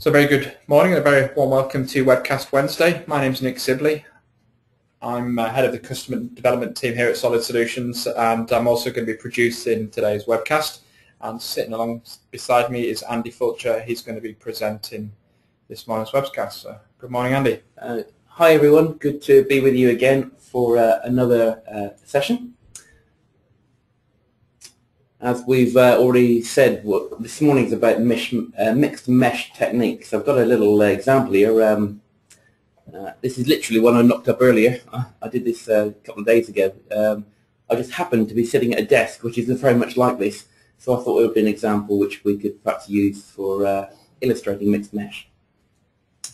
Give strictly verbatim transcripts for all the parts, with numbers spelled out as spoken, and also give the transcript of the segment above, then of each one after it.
So very good morning and a very warm welcome to Webcast Wednesday. My name is Nick Sibley. I'm head of the customer development team here at Solid Solutions, and I'm also going to be producing today's webcast. And sitting along beside me is Andy Fulcher. He's going to be presenting this morning's webcast. So good morning, Andy. Uh, hi everyone. Good to be with you again for uh, another uh, session. As we've uh, already said, what, this morning's about mish, uh, mixed mesh techniques. I've got a little uh, example here. Um, uh, this is literally one I knocked up earlier. I, I did this uh, a couple of days ago. Um, I just happened to be sitting at a desk, which is very much like this. So I thought it would be an example which we could perhaps use for uh, illustrating mixed mesh.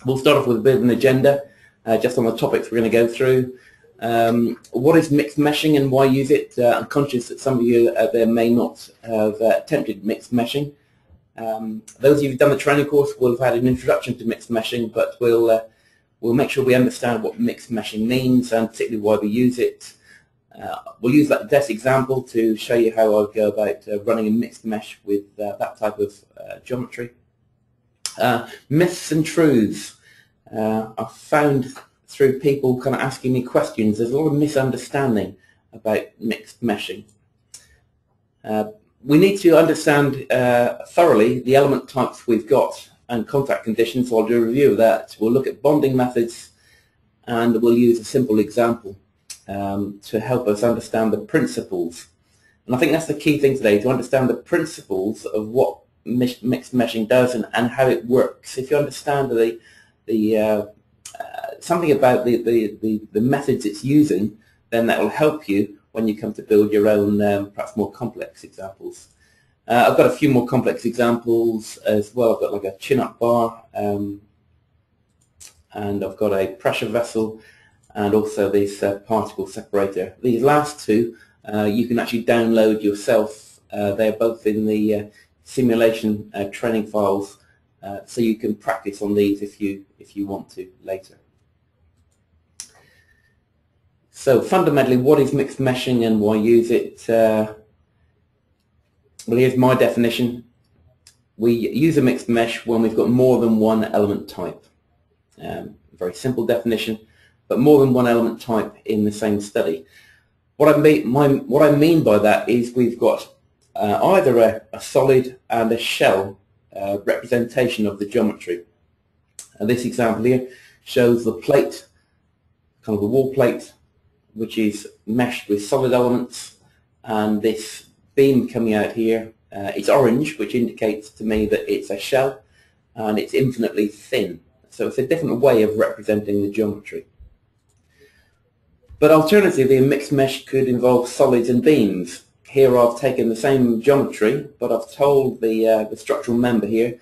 We'll start off with a bit of an agenda, uh, just on the topics we're going to go through. Um, what is mixed meshing and why use it? Uh, I'm conscious that some of you uh, there may not have uh, attempted mixed meshing. Um, those of you who've done the training course will have had an introduction to mixed meshing, but we'll uh, we'll make sure we understand what mixed meshing means and particularly why we use it. Uh, we'll use that desk example to show you how I go about uh, running a mixed mesh with uh, that type of uh, geometry. Uh, myths and truths. Uh, I've found through people kind of asking me questions, there's a lot of misunderstanding about mixed meshing. Uh, we need to understand uh, thoroughly the element types we've got and contact conditions, so I'll do a review of that. We'll look at bonding methods and we'll use a simple example um, to help us understand the principles. And I think that's the key thing today, to understand the principles of what mixed meshing does and, and how it works. If you understand the, the uh, Uh, something about the, the, the, the methods it's using, then that will help you when you come to build your own um, perhaps more complex examples. Uh, I've got a few more complex examples as well. I've got like a chin-up bar um, and I've got a pressure vessel and also this uh, particle separator. These last two uh, you can actually download yourself. Uh, they're both in the uh, simulation uh, training files. Uh, so you can practice on these if you if you want to later. So fundamentally, what is mixed meshing and why use it? Uh, well, here's my definition. We use a mixed mesh when we've got more than one element type. Um, very simple definition, but more than one element type in the same study. What I mean, my, what I mean by that is we've got uh, either a, a solid and a shell Uh, representation of the geometry. And this example here shows the plate, kind of the wall plate, which is meshed with solid elements, and this beam coming out here, uh, it's orange, which indicates to me that it's a shell, and it's infinitely thin. So it's a different way of representing the geometry. But alternatively, a mixed mesh could involve solids and beams. Here I've taken the same geometry, but I've told the, uh, the structural member here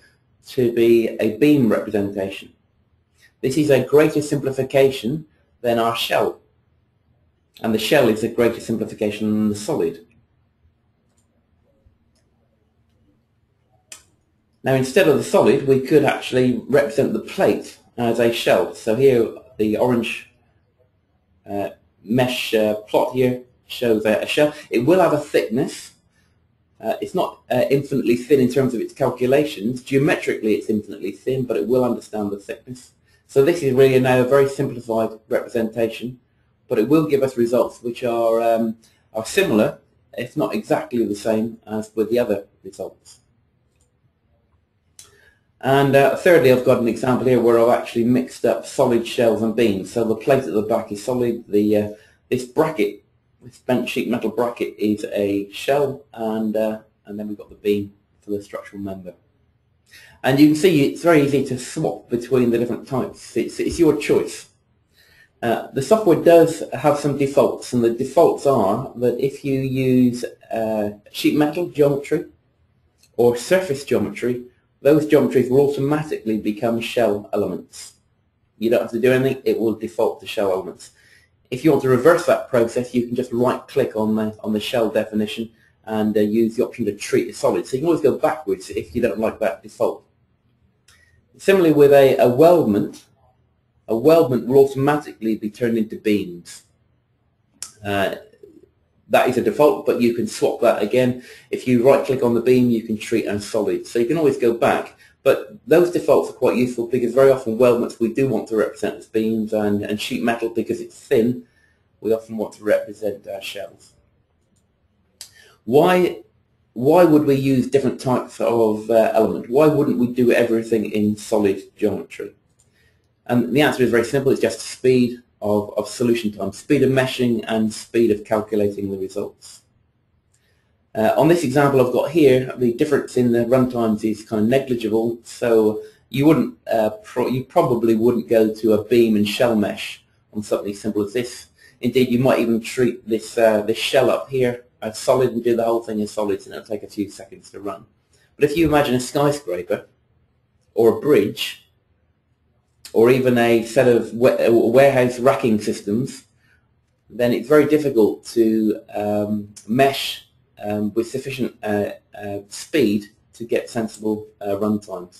to be a beam representation. This is a greater simplification than our shell, and the shell is a greater simplification than the solid. Now instead of the solid, we could actually represent the plate as a shell. So here the orange uh, mesh uh, plot here shows a shell. It will have a thickness. Uh, it's not uh, infinitely thin in terms of its calculations. Geometrically it's infinitely thin, but it will understand the thickness. So this is really now a very simplified representation, but it will give us results which are, um, are similar, if not exactly the same as with the other results. And uh, thirdly, I've got an example here where I've actually mixed up solid shells and beams. So the plate at the back is solid. The uh, this bracket, this bent sheet metal bracket, is a shell, and uh, and then we've got the beam for the structural member. And you can see it's very easy to swap between the different types. It's, it's your choice. Uh, the software does have some defaults, and the defaults are that if you use uh, sheet metal geometry or surface geometry, those geometries will automatically become shell elements. You don't have to do anything, it will default to shell elements. If you want to reverse that process, you can just right-click on the on the shell definition and uh, use the option to treat a solid. So you can always go backwards if you don't like that default. Similarly, with a, a weldment, a weldment will automatically be turned into beams. Uh, that is a default, but you can swap that again. If you right-click on the beam, you can treat as solid. So you can always go back, But those defaults are quite useful because very often weldments we do want to represent as beams, and, and sheet metal, because it's thin, we often want to represent our shells. Why, why would we use different types of uh, element? Why wouldn't we do everything in solid geometry? And the answer is very simple. It's just speed of, of solution time, speed of meshing and speed of calculating the results. Uh, on this example I've got here, the difference in the run times is kind of negligible, so you wouldn't, uh, pro you probably wouldn't go to a beam and shell mesh on something as simple as this. Indeed, you might even treat this uh, this shell up here as solid and do the whole thing in solids, and it'll take a few seconds to run. But if you imagine a skyscraper, or a bridge, or even a set of warehouse racking systems, then it's very difficult to um, mesh Um, with sufficient uh, uh, speed to get sensible uh, run times.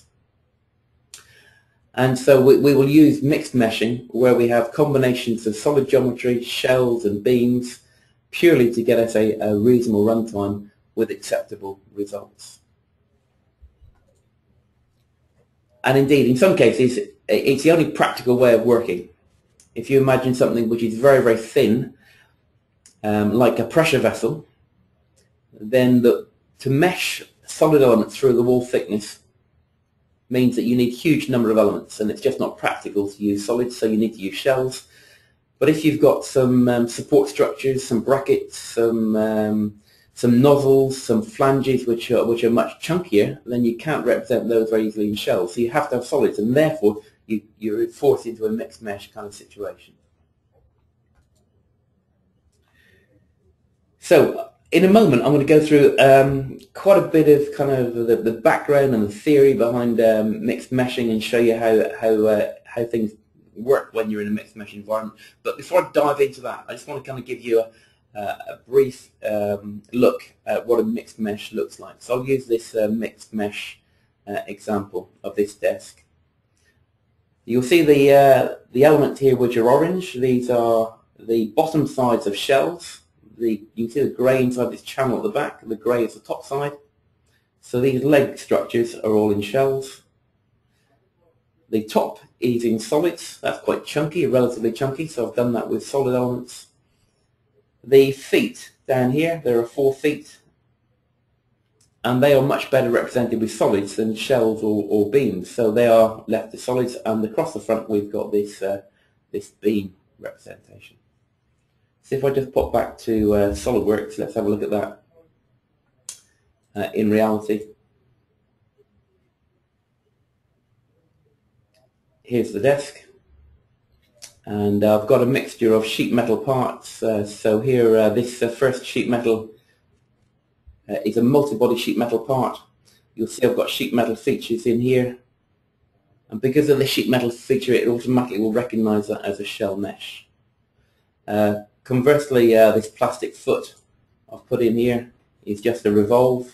And so we, we will use mixed meshing, where we have combinations of solid geometry, shells and beams, purely to get us a, a reasonable run time with acceptable results. And indeed, in some cases, it's the only practical way of working. If you imagine something which is very, very thin, um, like a pressure vessel, then the, to mesh solid elements through the wall thickness means that you need a huge number of elements, and it's just not practical to use solids, so you need to use shells. But if you've got some um, support structures, some brackets, some um, some nozzles, some flanges which are, which are much chunkier, then you can't represent those very easily in shells. So you have to have solids, and therefore you, you're forced into a mixed mesh kind of situation. So, in a moment, I'm going to go through um, quite a bit of kind of the, the background and the theory behind um, mixed meshing, and show you how how uh, how things work when you're in a mixed mesh environment. But before I dive into that, I just want to kind of give you a, a brief um, look at what a mixed mesh looks like. So I'll use this uh, mixed mesh uh, example of this desk. You'll see the uh, the elements here which are orange. These are the bottom sides of shells. The, you can see the grey inside this channel at the back, and the grey is the top side. So these leg structures are all in shells. The top is in solids. That's quite chunky, relatively chunky, so I've done that with solid elements. The feet down here, there are four feet, and they are much better represented with solids than shells or, or beams, so they are left as solids, and across the front we've got this, uh, this beam representation. So if I just pop back to uh, SOLIDWORKS, let's have a look at that uh, in reality. Here's the desk, and I've got a mixture of sheet metal parts. Uh, so here, uh, this uh, first sheet metal uh, is a multi-body sheet metal part. You'll see I've got sheet metal features in here, and because of the sheet metal feature, it automatically will recognise that as a shell mesh. Uh, Conversely, uh, this plastic foot I've put in here is just a revolve.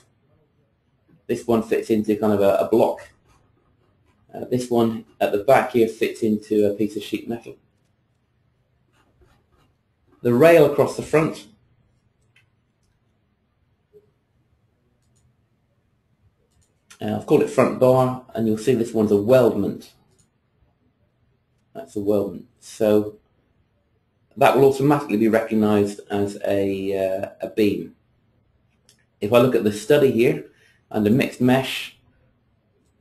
This one fits into kind of a, a block. Uh, this one at the back here fits into a piece of sheet metal. The rail across the front uh, I've called it front bar, and you'll see this one's a weldment. That's a weldment. So that will automatically be recognised as a, uh, a beam. If I look at the study here, under mixed mesh,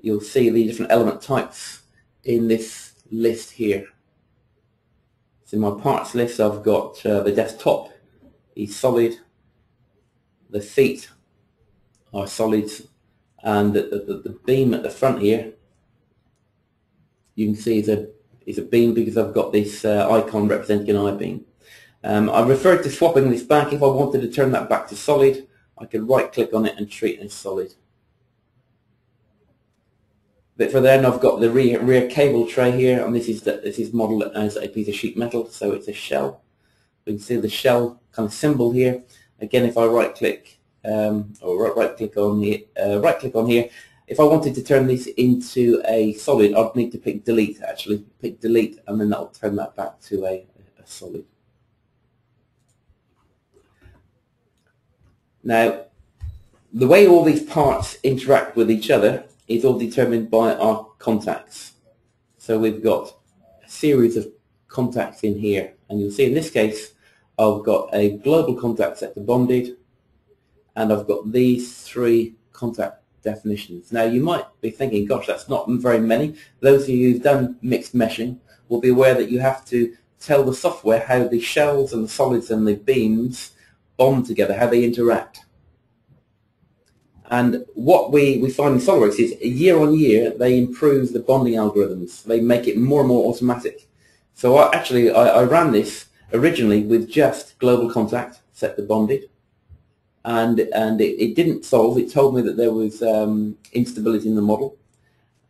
you'll see the different element types in this list here. So in my parts list, I've got uh, the desktop is solid, the feet are solids, and the, the, the beam at the front here, you can see is a is a beam because I've got this uh, icon representing an I-beam. Um, I referred to swapping this back. If I wanted to turn that back to solid, I could right-click on it and treat it as solid. But for then, I've got the rear, rear cable tray here, and this is the, this is modelled as a piece of sheet metal, so it's a shell. We can see the shell kind of symbol here. Again, if I right-click um, or right-click on the uh, right-click on here. If I wanted to turn this into a solid, I'd need to pick delete, actually. Pick delete, and then that'll turn that back to a, a solid. Now, the way all these parts interact with each other is all determined by our contacts. So we've got a series of contacts in here, and you'll see in this case I've got a global contact set to bonded, and I've got these three contact definitions. Now you might be thinking, gosh, that's not very many. Those of you who've done mixed meshing will be aware that you have to tell the software how the shells and the solids and the beams bond together, how they interact. And what we, we find in SOLIDWORKS is year on year they improve the bonding algorithms. They make it more and more automatic. So I, actually I, I ran this originally with just global contact set to bonded, and and it, it didn't solve. It told me that there was um, instability in the model,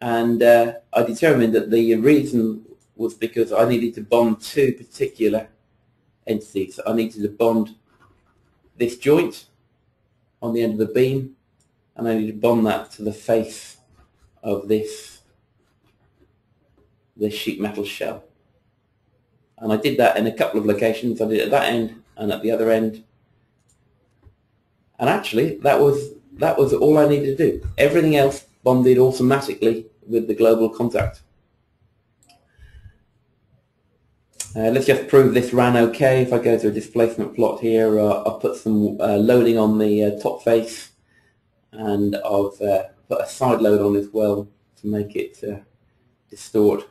and uh, I determined that the reason was because I needed to bond two particular entities. I needed to bond this joint on the end of the beam, and I need to bond that to the face of this, this sheet metal shell. And I did that in a couple of locations. I did it at that end and at the other end. And actually, that was, that was all I needed to do. Everything else bonded automatically with the global contact. Uh, let's just prove this ran okay. If I go to a displacement plot here, uh, I'll put some uh, loading on the uh, top face. And I've uh, put a side load on as well to make it uh, distort.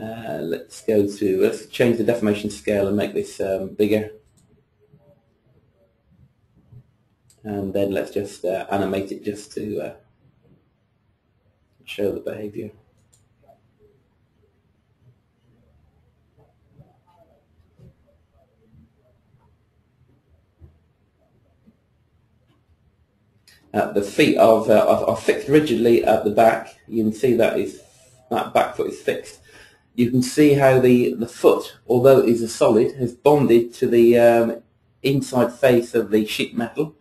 Uh, let's go to, let's change the deformation scale and make this um, bigger. And then let's just uh, animate it just to uh, show the behavior. Uh, the feet are, uh, are fixed rigidly at the back. You can see that is that back foot is fixed. You can see how the, the foot, although it is a solid, has bonded to the um, inside face of the sheet metal.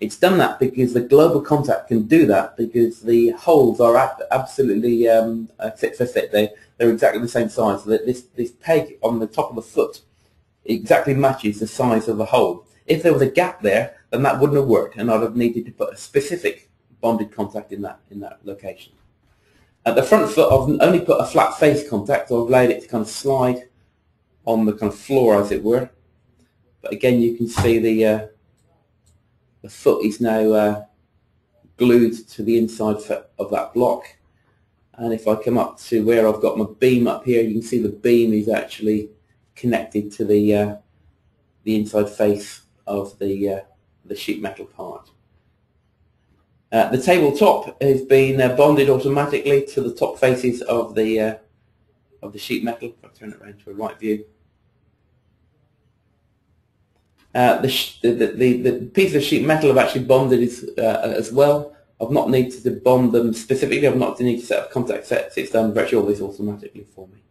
It's done that because the global contact can do that, because the holes are absolutely um, fit for fit. They, they're exactly the same size. So that this, this peg on the top of the foot exactly matches the size of the hole. If there was a gap there, then that wouldn't have worked, and I'd have needed to put a specific bonded contact in that, in that location. At the front foot, I've only put a flat face contact, so I've allowed it to kind of slide on the kind of floor, as it were. But again, you can see the, uh, the foot is now uh, glued to the inside of that block. And if I come up to where I've got my beam up here, you can see the beam is actually connected to the, uh, the inside face of the, uh, the sheet metal part. Uh, the tabletop has been uh, bonded automatically to the top faces of the uh, of the sheet metal. If I turn it around to a right view, uh, the, sh the, the the piece of sheet metal I've actually bonded is, uh, as well. I've not needed to bond them specifically. I've not needed to set up contact sets. It's done virtually all this automatically for me.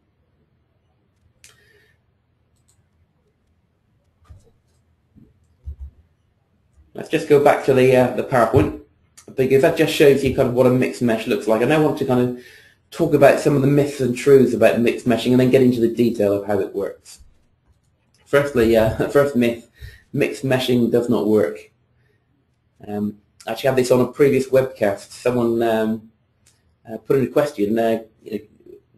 Let's just go back to the uh, the PowerPoint, because that just shows you kind of what a mixed mesh looks like. And I want to kind of talk about some of the myths and truths about mixed meshing, and then get into the detail of how it works. Firstly, uh, first myth, mixed meshing does not work. Um, I actually had this on a previous webcast. Someone um, uh, put in a question, uh,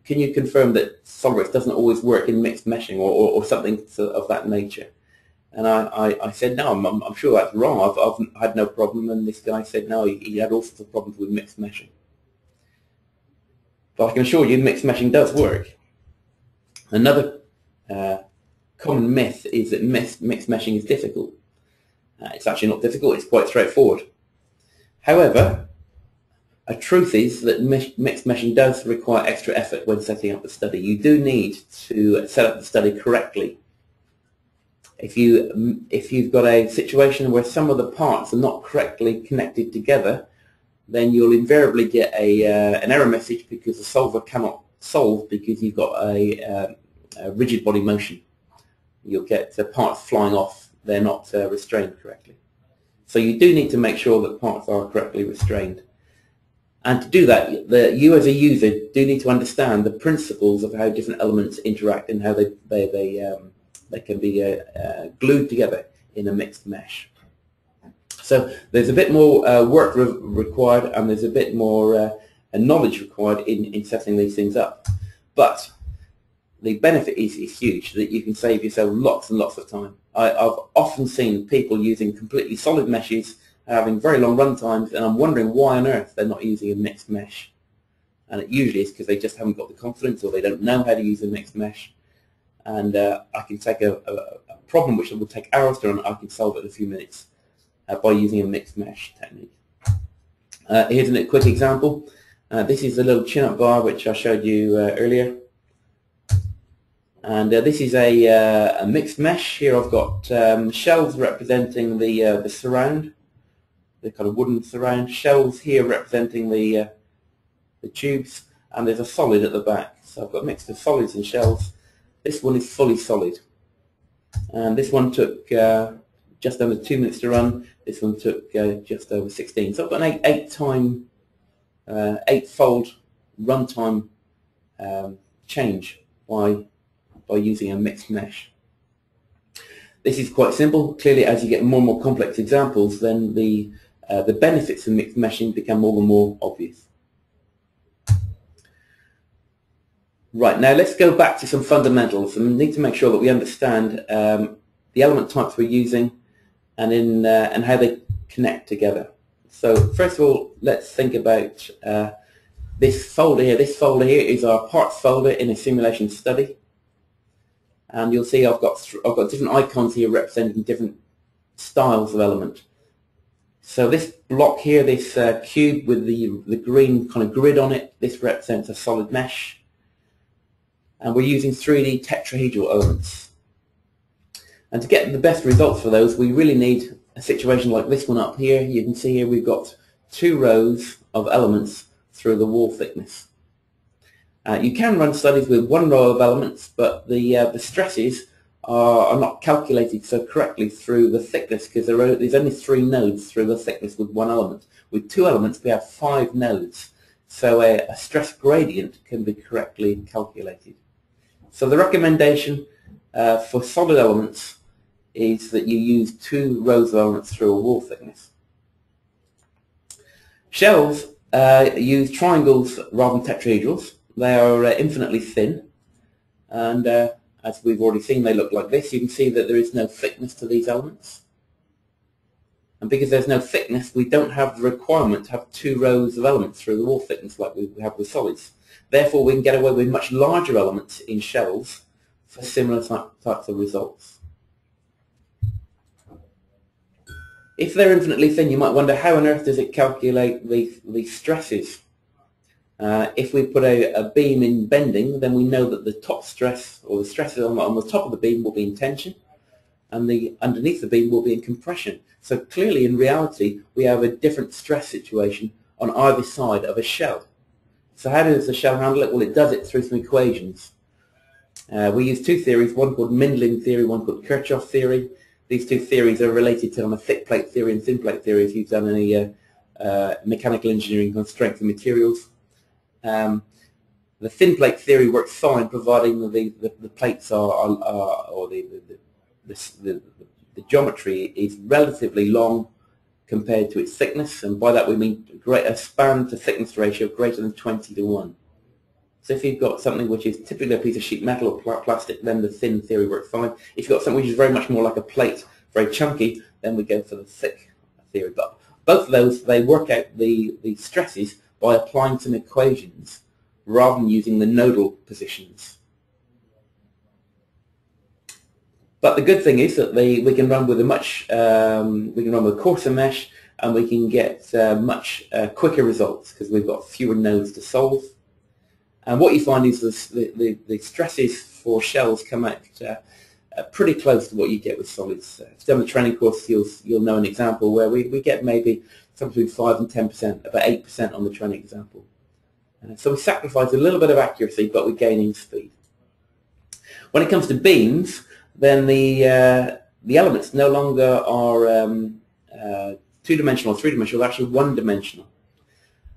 can you confirm that SOLIDWORKS doesn't always work in mixed meshing, or, or, or something of that nature? And I, I, I said, no, I'm, I'm sure that's wrong. I've, I've had no problem. And this guy said, no, he, he had all sorts of problems with mixed meshing. But I can assure you, mixed meshing does work. Another uh, common myth is that mixed, mixed meshing is difficult. Uh, it's actually not difficult. It's quite straightforward. However, a truth is that mixed meshing does require extra effort when setting up the study. You do need to set up the study correctly. If, you, if you've got a situation where some of the parts are not correctly connected together, then you'll invariably get a, uh, an error message, because the solver cannot solve, because you've got a, uh, a rigid body motion. You'll get uh, parts flying off. They're not uh, restrained correctly. So you do need to make sure that parts are correctly restrained. And to do that, the, you as a user do need to understand the principles of how different elements interact and how they, they, they um, They can be uh, uh, glued together in a mixed mesh. So there's a bit more uh, work re required, and there's a bit more uh, knowledge required in, in setting these things up. But the benefit is, is huge, that you can save yourself lots and lots of time. I, I've often seen people using completely solid meshes, having very long run times, and I'm wondering why on earth they're not using a mixed mesh. And it usually is because they just haven't got the confidence, or they don't know how to use a mixed mesh. And uh, I can take a, a, a problem which will take hours to run, I can solve it in a few minutes uh, by using a mixed mesh technique. Uh, here's a quick example. Uh, this is the little chin-up bar which I showed you uh, earlier. And uh, this is a, uh, a mixed mesh. Here I've got um, shells representing the, uh, the surround, the kind of wooden surround, shells here representing the, uh, the tubes, and there's a solid at the back. So I've got a mix of solids and shells. This one is fully solid. And this one took uh, just under two minutes to run. This one took uh, just over sixteen. So I've got an eight, eight time, uh, eightfold runtime um, change by by using a mixed mesh. This is quite simple. Clearly, as you get more and more complex examples, then the, uh, the benefits of mixed meshing become all the more obvious. Right, now let's go back to some fundamentals, and we need to make sure that we understand um, the element types we're using and, in, uh, and how they connect together. So first of all, let's think about uh, this folder here. This folder here is our parts folder in a simulation study. And you'll see I've got I've got different icons here representing different styles of element. So this block here, this uh, cube with the the green kind of grid on it, this represents a solid mesh. And we're using three D tetrahedral elements. And to get the best results for those, we really need a situation like this one up here. You can see here we've got two rows of elements through the wall thickness. Uh, you can run studies with one row of elements, but the, uh, the stresses are, are not calculated so correctly through the thickness, because there are, there's only three nodes through the thickness with one element. With two elements, we have five nodes, so a, a stress gradient can be correctly calculated. So the recommendation uh, for solid elements is that you use two rows of elements through a wall thickness. Shells uh, use triangles rather than tetrahedrals. They are uh, infinitely thin, and uh, as we've already seen, they look like this. You can see that there is no thickness to these elements. And because there's no thickness, we don't have the requirement to have two rows of elements through the wall thickness like we have with solids. Therefore, we can get away with much larger elements in shells for similar type, types of results. If they're infinitely thin, you might wonder, how on earth does it calculate the, the stresses? Uh, if we put a, a beam in bending, then we know that the top stress, or the stresses on, on the top of the beam, will be in tension, and the underneath the beam will be in compression. So clearly, in reality, we have a different stress situation on either side of a shell. So how does the shell handle it? Well, it does it through some equations. Uh, we use two theories, one called Mindlin theory, one called Kirchhoff theory. These two theories are related to on a thick plate theory and thin plate theory, if you've done any uh, uh, mechanical engineering on strength of materials. Um, the thin plate theory works fine, providing the, the, the plates are, are, are or the the, the, the the geometry is relatively long compared to its thickness, and by that we mean great, a span to thickness ratio greater than twenty to one. So if you've got something which is typically a piece of sheet metal or plastic, then the thin theory works fine. If you've got something which is very much more like a plate, very chunky, then we go for the thick theory. But both of those, they work out the, the stresses by applying some equations rather than using the nodal positions. But the good thing is that they, we can run with a much um, we can run with a coarser mesh, and we can get uh, much uh, quicker results because we've got fewer nodes to solve. And what you find is the the, the stresses for shells come out uh, uh, pretty close to what you get with solids. Uh, if you've done the training course, you'll you'll know an example where we we get maybe something between five and ten percent, about eight percent on the training example. Uh, so we sacrifice a little bit of accuracy, but we're gaining speed. When it comes to beams, then the, uh, the elements no longer are um, uh, two-dimensional or three-dimensional, they're actually one-dimensional.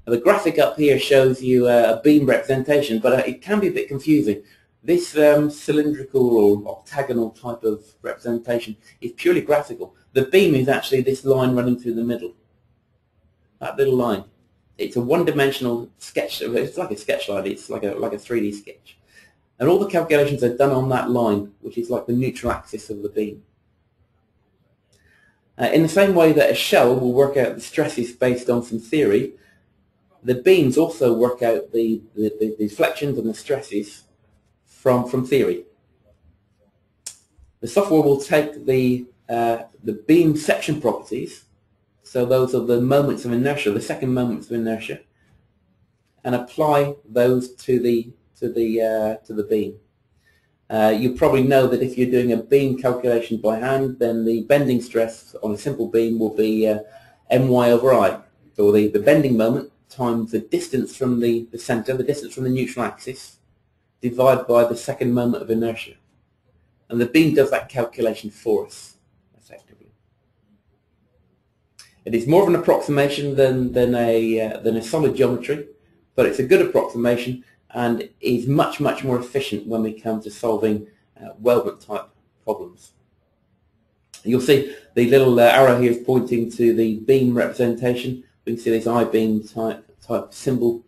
The graphic up here shows you uh, a beam representation, but uh, it can be a bit confusing. This um, cylindrical or octagonal type of representation is purely graphical. The beam is actually this line running through the middle. That little line. It's a one-dimensional sketch. It's like a sketch line. It's like a like a three D sketch. And all the calculations are done on that line, which is like the neutral axis of the beam. Uh, in the same way that a shell will work out the stresses based on some theory, the beams also work out the, the, the deflections and the stresses from, from theory. The software will take the, uh, the beam section properties, so those are the moments of inertia, the second moments of inertia, and apply those to the to the uh, to the beam. Uh, you probably know that if you're doing a beam calculation by hand, then the bending stress on a simple beam will be uh, my over I, or the, the bending moment times the distance from the, the center, the distance from the neutral axis, divided by the second moment of inertia. And the beam does that calculation for us, effectively. It is more of an approximation than, than, a, uh, than a solid geometry, but it's a good approximation and is much, much more efficient when we come to solving uh, weldment type problems. You'll see the little uh, arrow here is pointing to the beam representation. We can see this I-beam type, type symbol,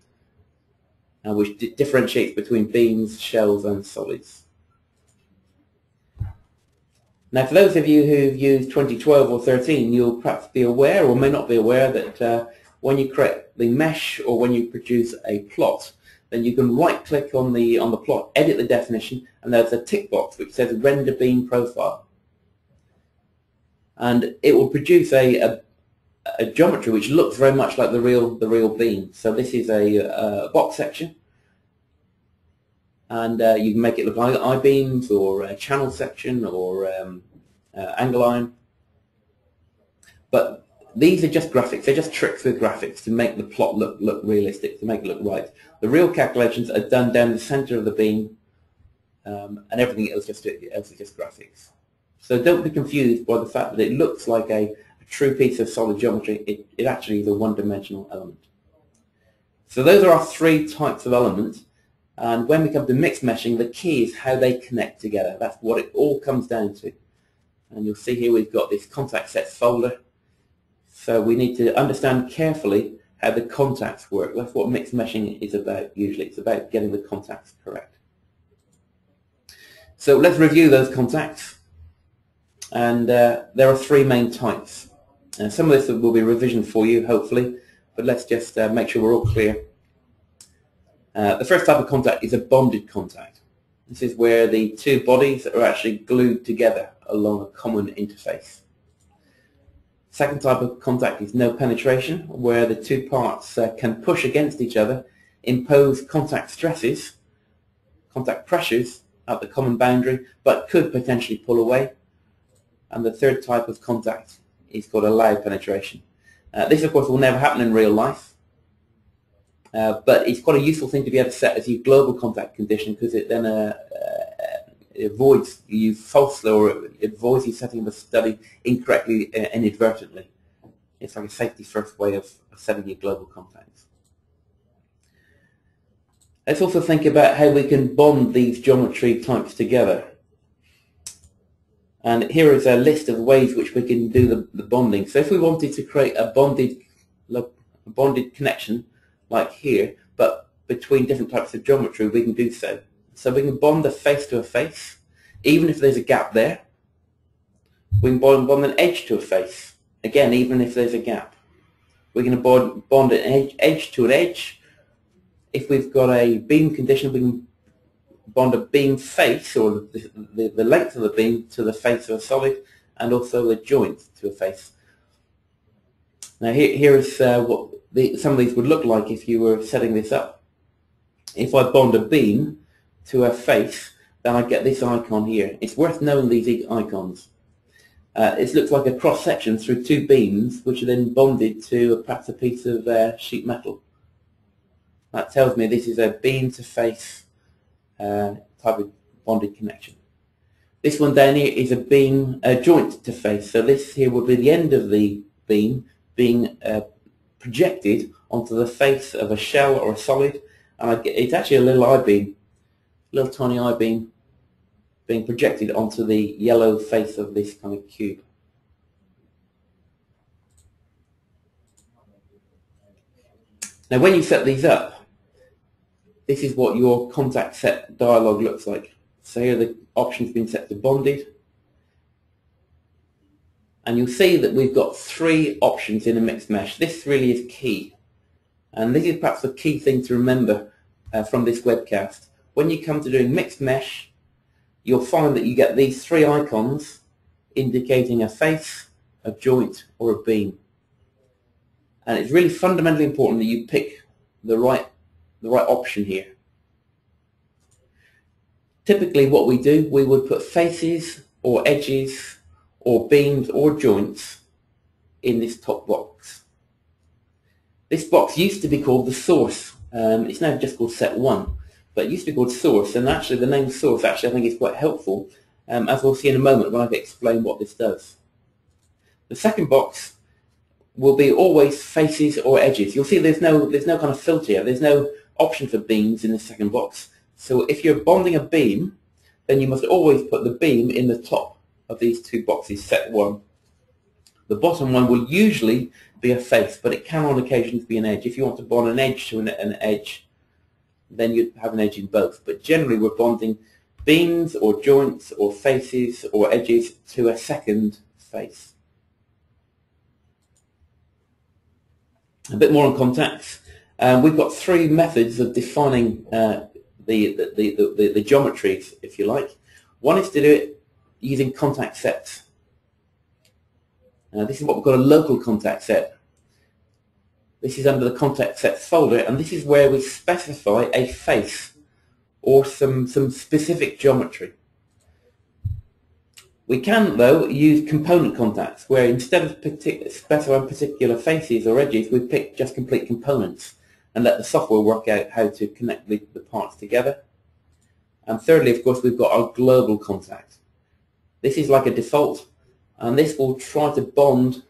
uh, which di differentiates between beams, shells and solids. Now, for those of you who've used twenty twelve or thirteen, you'll perhaps be aware, or may not be aware, that uh, when you create the mesh or when you produce a plot, then you can right-click on the on the plot, edit the definition, and there's a tick box which says Render Beam Profile. And it will produce a, a, a geometry which looks very much like the real the real beam. So this is a, a box section, and uh, you can make it look like I-beams or a channel section or um, uh, angle line. But these are just graphics, they're just tricks with graphics to make the plot look, look realistic, to make it look right. The real calculations are done down the centre of the beam, um, and everything else, just, else is just graphics. So don't be confused by the fact that it looks like a, a true piece of solid geometry, it, it actually is a one-dimensional element. So those are our three types of elements, and when we come to mixed meshing, the key is how they connect together. That's what it all comes down to. And you'll see here we've got this contact sets folder. So we need to understand carefully how the contacts work. That's what mixed meshing is about usually. It's about getting the contacts correct. So let's review those contacts. And uh, there are three main types. And some of this will be revision for you, hopefully. But let's just uh, make sure we're all clear. Uh, the first type of contact is a bonded contact. This is where the two bodies are actually glued together along a common interface. Second type of contact is no penetration, where the two parts uh, can push against each other, impose contact stresses, contact pressures at the common boundary, but could potentially pull away. And the third type of contact is called allowed penetration. Uh, this, of course, will never happen in real life, uh, but it's quite a useful thing to be able to set as your global contact condition, because it then uh, It avoids you falsely, or it avoids you setting up a study incorrectly, uh, inadvertently. It's like a safety-first way of, of setting your global contacts. Let's also think about how we can bond these geometry types together. And here is a list of ways which we can do the, the bonding. So if we wanted to create a bonded, a bonded connection, like here, but between different types of geometry, we can do so. So we can bond a face to a face, even if there's a gap there. We can bond, bond an edge to a face, again, even if there's a gap. We're going to bond, bond an edge, edge to an edge. If we've got a beam condition, we can bond a beam face, or the, the, the length of the beam, to the face of a solid, and also the joint to a face. Now here, here is uh, what the, some of these would look like if you were setting this up. If I bond a beam to a face, then I get this icon here. It's worth knowing these icons. Uh, it looks like a cross-section through two beams, which are then bonded to perhaps a piece of uh, sheet metal. That tells me this is a beam-to-face uh, type of bonded connection. This one down here is a beam uh, joint-to-face, so this here would be the end of the beam being uh, projected onto the face of a shell or a solid, and I get, it's actually a little I-beam. Little tiny I-beam being projected onto the yellow face of this kind of cube. Now, when you set these up, this is what your contact set dialog looks like. So here the option's been set to bonded. And you'll see that we've got three options in a mixed mesh. This really is key. And this is perhaps the key thing to remember uh, from this webcast. When you come to doing mixed mesh, you'll find that you get these three icons indicating a face, a joint, or a beam. And it's really fundamentally important that you pick the right, the right option here. Typically what we do, we would put faces or edges or beams or joints in this top box. This box used to be called the source. Um, it's now just called set one, but it used to be called source, and actually the name source actually I think is quite helpful, um, as we'll see in a moment when I explain what this does. The second box will be always faces or edges. You'll see there's no, there's no kind of filter here. There's no option for beams in the second box. So if you're bonding a beam, then you must always put the beam in the top of these two boxes, set one. The bottom one will usually be a face, but it can on occasions be an edge. If you want to bond an edge to an, an edge, then you'd have an edge in both. But generally we're bonding beams or joints or faces or edges to a second face. A bit more on contacts. Um, we've got three methods of defining uh, the, the, the, the, the geometries, if you like. One is to do it using contact sets. Now this is what we've got, a local contact set. This is under the contact sets folder, and this is where we specify a face or some, some specific geometry. We can though use component contacts, where instead of partic specifying particular faces or edges, we pick just complete components and let the software work out how to connect the, the parts together. And thirdly, of course, we've got our global contact. This is like a default, and this will try to bond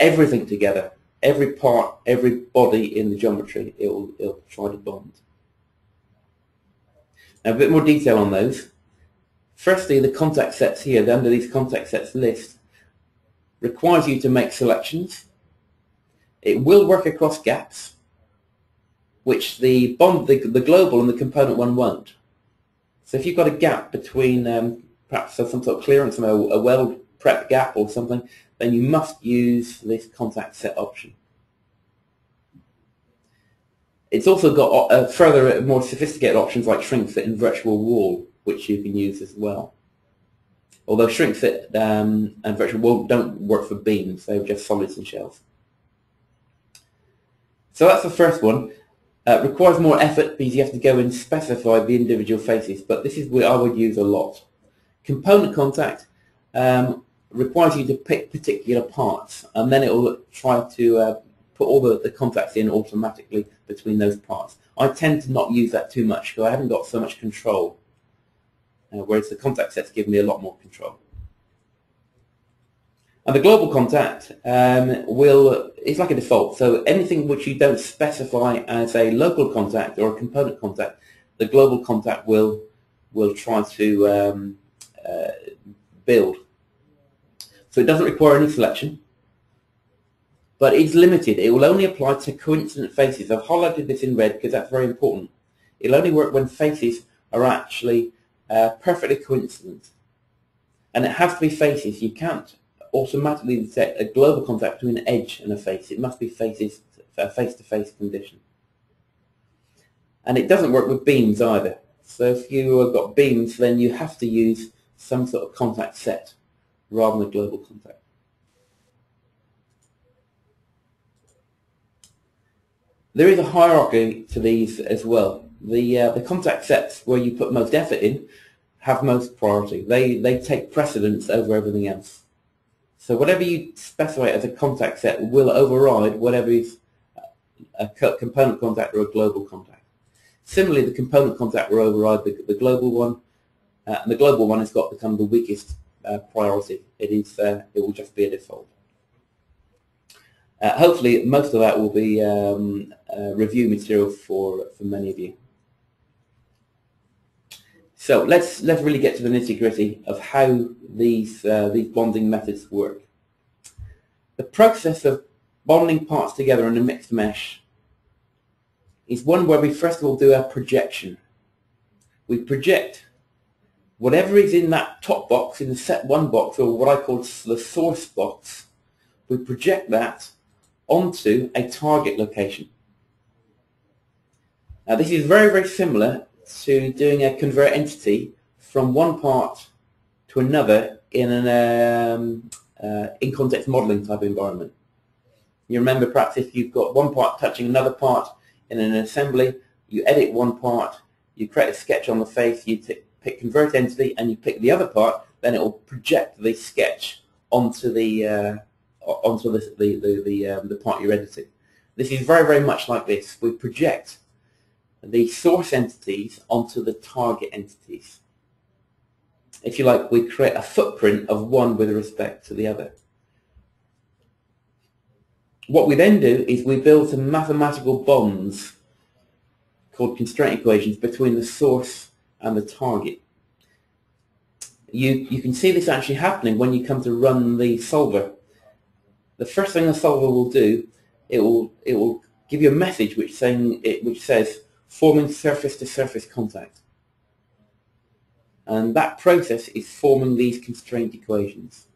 everything together, every part, every body in the geometry. It will it'll try to bond. Now a bit more detail on those. Firstly, the contact sets here, under these contact sets list, requires you to make selections. It will work across gaps, which the bond, the, the global and the component one won't. So if you've got a gap between um, perhaps some sort of clearance, a weld prep gap or something, then you must use this contact set option. It's also got uh, further more sophisticated options like shrink fit and virtual wall, which you can use as well. Although shrink fit um, and virtual wall don't work for beams, they're just solids and shells. So that's the first one. Uh, requires more effort because you have to go and specify the individual faces, but this is what I would use a lot. Component contact um, requires you to pick particular parts, and then it will try to uh, put all the, the contacts in automatically between those parts. I tend to not use that too much because I haven't got so much control, uh, whereas the contact sets give me a lot more control. And the global contact um, will it's like a default, so anything which you don't specify as a local contact or a component contact, the global contact will, will try to um, Uh, build. So it doesn't require any selection, but it's limited. It will only apply to coincident faces. I've highlighted this in red because that's very important. It'll only work when faces are actually uh, perfectly coincident, and it has to be faces. You can't automatically set a global contact between an edge and a face. It must be faces, a face-to-face condition. And it doesn't work with beams either. So if you have got beams, then you have to use some sort of contact set rather than a global contact. There is a hierarchy to these as well. The, uh, the contact sets where you put most effort in have most priority. They, they take precedence over everything else. So whatever you specify as a contact set will override whatever is a component contact or a global contact. Similarly, the component contact will override the, the global one. Uh, and the global one has got the, kind of the weakest uh, priority. It is, uh, it will just be a default. Uh, hopefully, most of that will be um, uh, review material for for many of you. So let's let's really get to the nitty gritty of how these uh, these bonding methods work. The process of bonding parts together in a mixed mesh is one where we first of all do our projection. We project whatever is in that top box, in the set one box, or what I call the source box. We project that onto a target location. Now this is very, very similar to doing a convert entity from one part to another in an um, uh, in-context modeling type environment. You remember perhaps if you've got one part touching another part in an assembly, you edit one part, you create a sketch on the face, you pick convert entity and you pick the other part, then it will project the sketch onto the uh, onto the the the, the, um, the part you're editing. This is very, very much like this. We project the source entities onto the target entities. If you like, we create a footprint of one with respect to the other. What we then do is we build some mathematical bonds called constraint equations between the source and the target. You, you can see this actually happening when you come to run the solver. The first thing the solver will do, it will, it will give you a message which, saying, it, which says forming surface-to-surface contact. And that process is forming these constraint equations.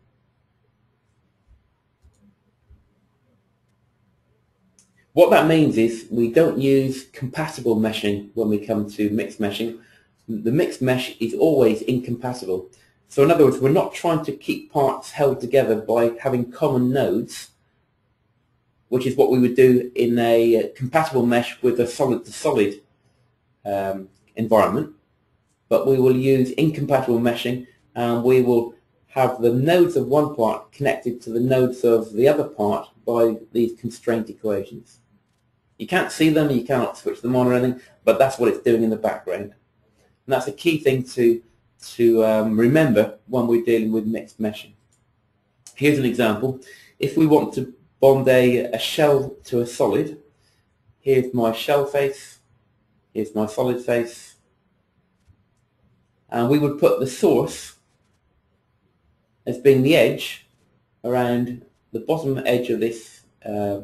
What that means is we don't use compatible meshing when we come to mixed meshing. The mixed mesh is always incompatible. So in other words, we're not trying to keep parts held together by having common nodes, which is what we would do in a compatible mesh with a solid-to-solid um, environment. But we will use incompatible meshing, and we will have the nodes of one part connected to the nodes of the other part by these constraint equations. You can't see them, you cannot switch them on or anything, but that's what it's doing in the background. And that's a key thing to, to um, remember when we're dealing with mixed meshing. Here's an example. If we want to bond a, a shell to a solid, here's my shell face, here's my solid face, and we would put the source as being the edge around the bottom edge of this, uh,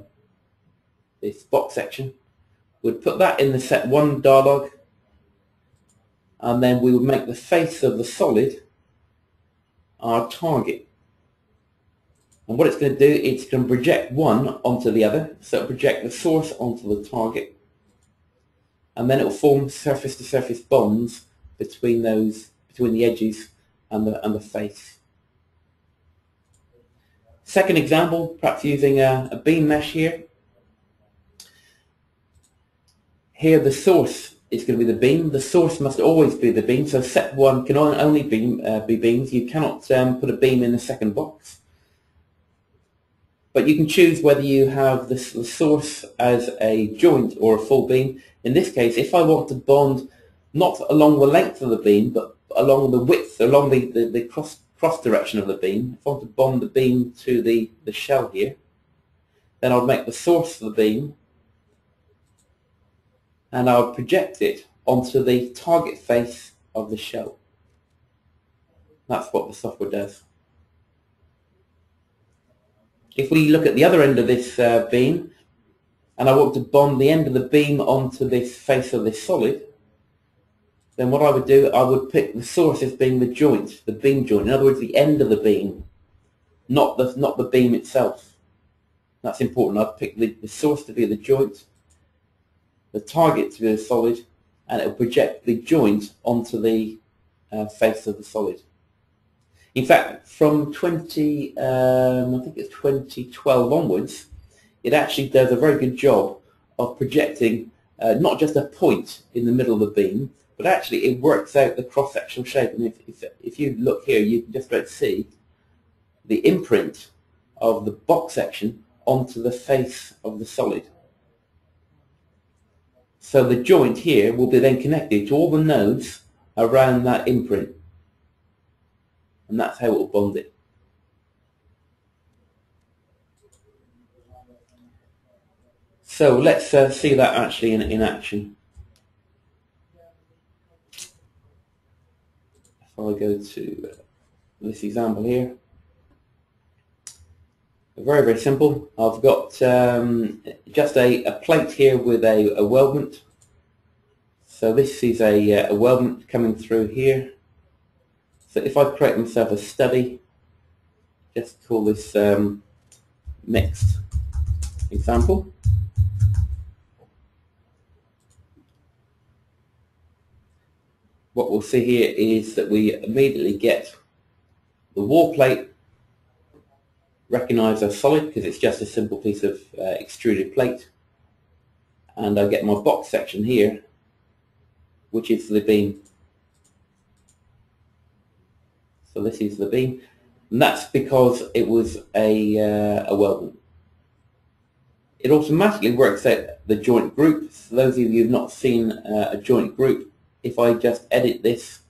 this box section. We'd put that in the set one dialog, and then we would make the face of the solid our target. And what it's going to do, it's going to project one onto the other, so it'll project the source onto the target, and then it will form surface-to-surface bonds between those, between the edges and the, and the face. Second example, perhaps using a, a beam mesh here. Here the source is going to be the beam. The source must always be the beam, so set one can only beam, uh, be beams. You cannot um, put a beam in the second box. But you can choose whether you have the, the source as a joint or a full beam. In this case, if I want to bond not along the length of the beam, but along the width, along the, the, the cross cross direction of the beam. If I want to bond the beam to the, the shell here, then I'll make the source of the beam and I'll project it onto the target face of the shell. That's what the software does. If we look at the other end of this uh, beam, and I want to bond the end of the beam onto this face of this solid, then what I would do, I would pick the source as being the joint, the beam joint. In other words, the end of the beam, not the, not the beam itself. That's important. I'd pick the, the source to be the joint, the target to be the solid, and it will project the joint onto the uh, face of the solid. In fact, from twenty, um, I think it's twenty twelve onwards, it actually does a very good job of projecting uh, not just a point in the middle of the beam, but actually it works out the cross-sectional shape. And if, if, if you look here, you can just about see the imprint of the box section onto the face of the solid. So the joint here will be then connected to all the nodes around that imprint. And that's how it will bond it. So let's uh, see that actually in, in action. I'll go to this example here. very, very simple. I've got um, just a, a plate here with a, a weldment. So this is a, a weldment coming through here. So if I create myself a study, just call this um, mixed example. What we'll see here is that we immediately get the wall plate recognized as solid because it's just a simple piece of uh, extruded plate, and I get my box section here, which is the beam. So this is the beam, and that's because it was a, uh, a weldment. It automatically works out the joint group. So those of you who've not seen uh, a joint group, if I just edit this,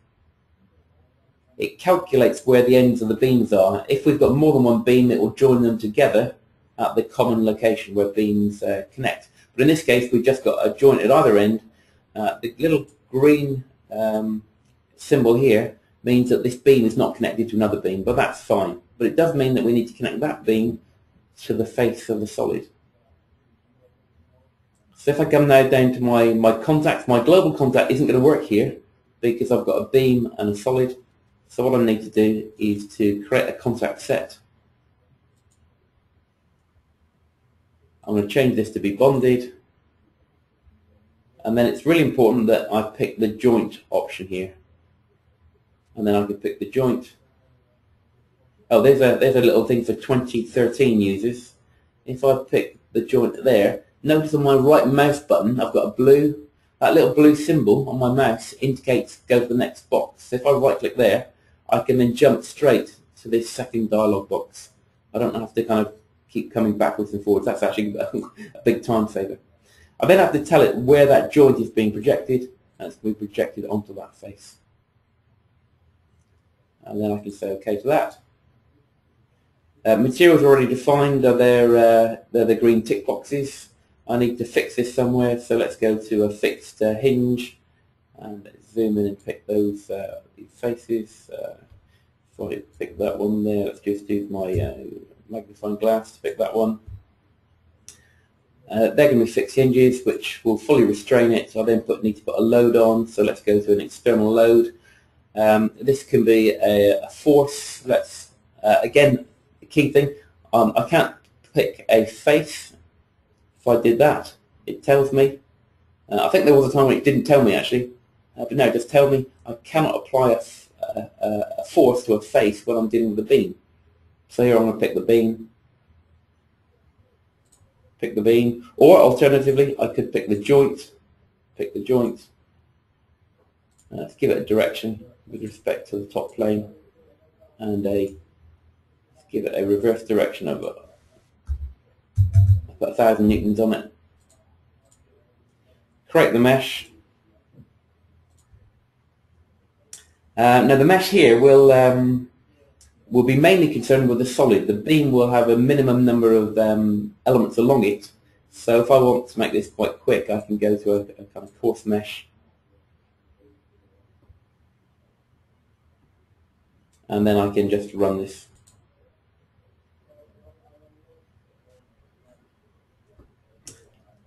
it calculates where the ends of the beams are. If we've got more than one beam, it will join them together at the common location where beams uh, connect. But in this case, we've just got a joint at either end. Uh, the little green um, symbol here means that this beam is not connected to another beam, but that's fine. But it does mean that we need to connect that beam to the face of the solid. So if I come now down to my, my contacts, my global contact isn't going to work here because I've got a beam and a solid. So what I need to do is to create a contact set. I'm going to change this to be bonded. And then it's really important that I pick the joint option here. And then I can pick the joint. Oh, there's a, there's a little thing for twenty thirteen users. If I pick the joint there, notice on my right mouse button, I've got a blue, that little blue symbol on my mouse indicates go to the next box. So if I right click there, I can then jump straight to this second dialog box. I don't have to kind of keep coming backwards and forwards. That's actually a big time saver. I then have to tell it where that joint is being projected, and it's being projected onto that face. And then I can say OK to that. Uh, materials are already defined, are there, uh, they're the green tick boxes. I need to fix this somewhere, so let's go to a fixed uh, hinge and zoom in and pick those uh, faces. Uh, so I pick that one there. Let's just use my uh, magnifying glass to pick that one. Uh, they're going to be fixed hinges, which will fully restrain it. So I then put, need to put a load on, so let's go to an external load. Um, this can be a, a force. Let's uh, again, the key thing. Um, I can't pick a face. If I did that, it tells me. Uh, I think there was a time when it didn't tell me actually, uh, but no, it just tell me I cannot apply a, a, a force to a face when I'm dealing with a beam. So here I'm going to pick the beam, pick the beam, or alternatively I could pick the joint, pick the joint. Uh, let's give it a direction with respect to the top plane, and a let's give it a reverse direction over. Put a thousand newtons on it. Create the mesh. Uh, now the mesh here will um, will be mainly concerned with the solid. The beam will have a minimum number of um, elements along it. So if I want to make this quite quick, I can go to a, a kind of coarse mesh, and then I can just run this.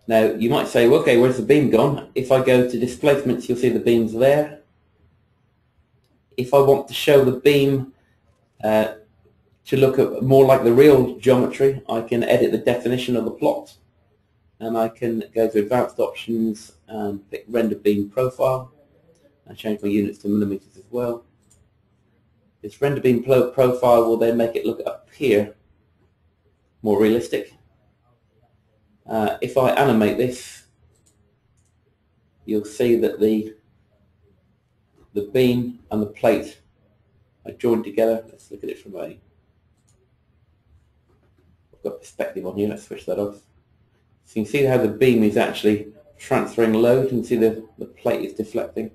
Now, you might say, well, okay, where's the beam gone? If I go to displacements, you'll see the beam's there. If I want to show the beam uh, to look at more like the real geometry, I can edit the definition of the plot, and I can go to advanced options and pick render beam profile, and change my units to millimeters as well. This render beam profile will then make it look up here more realistic. Uh, if I animate this, you'll see that the the beam and the plate are joined together. Let's look at it from a. I've got perspective on here. Let's switch that off. So you can see how the beam is actually transferring load. You can see the the plate is deflecting.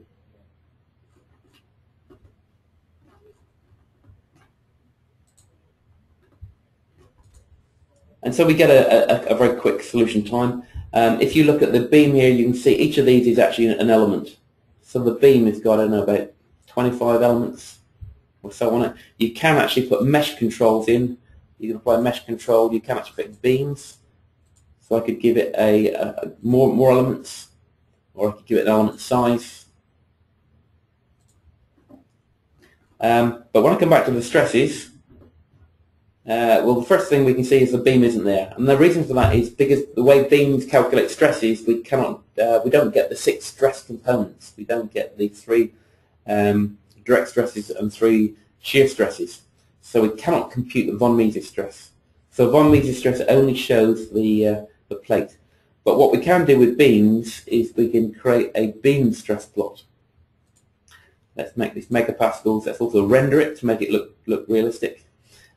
And so we get a, a, a very quick solution time. Um, if you look at the beam here, you can see each of these is actually an element. So the beam has got, I don't know, about twenty-five elements or so on it. You can actually put mesh controls in. You can apply mesh control. You can actually affect beams. So I could give it a, a more more elements, or I could give it an element size. Um, but when I come back to the stresses, uh, well, the first thing we can see is the beam isn't there, and the reason for that is because the way beams calculate stresses, we cannot, uh, we don't get the six stress components. We don't get the three um, direct stresses and three shear stresses. So we cannot compute the von Mises stress. So von Mises stress only shows the uh, the plate. But what we can do with beams is we can create a beam stress plot. Let's make this megapascals. Let's also render it to make it look look realistic.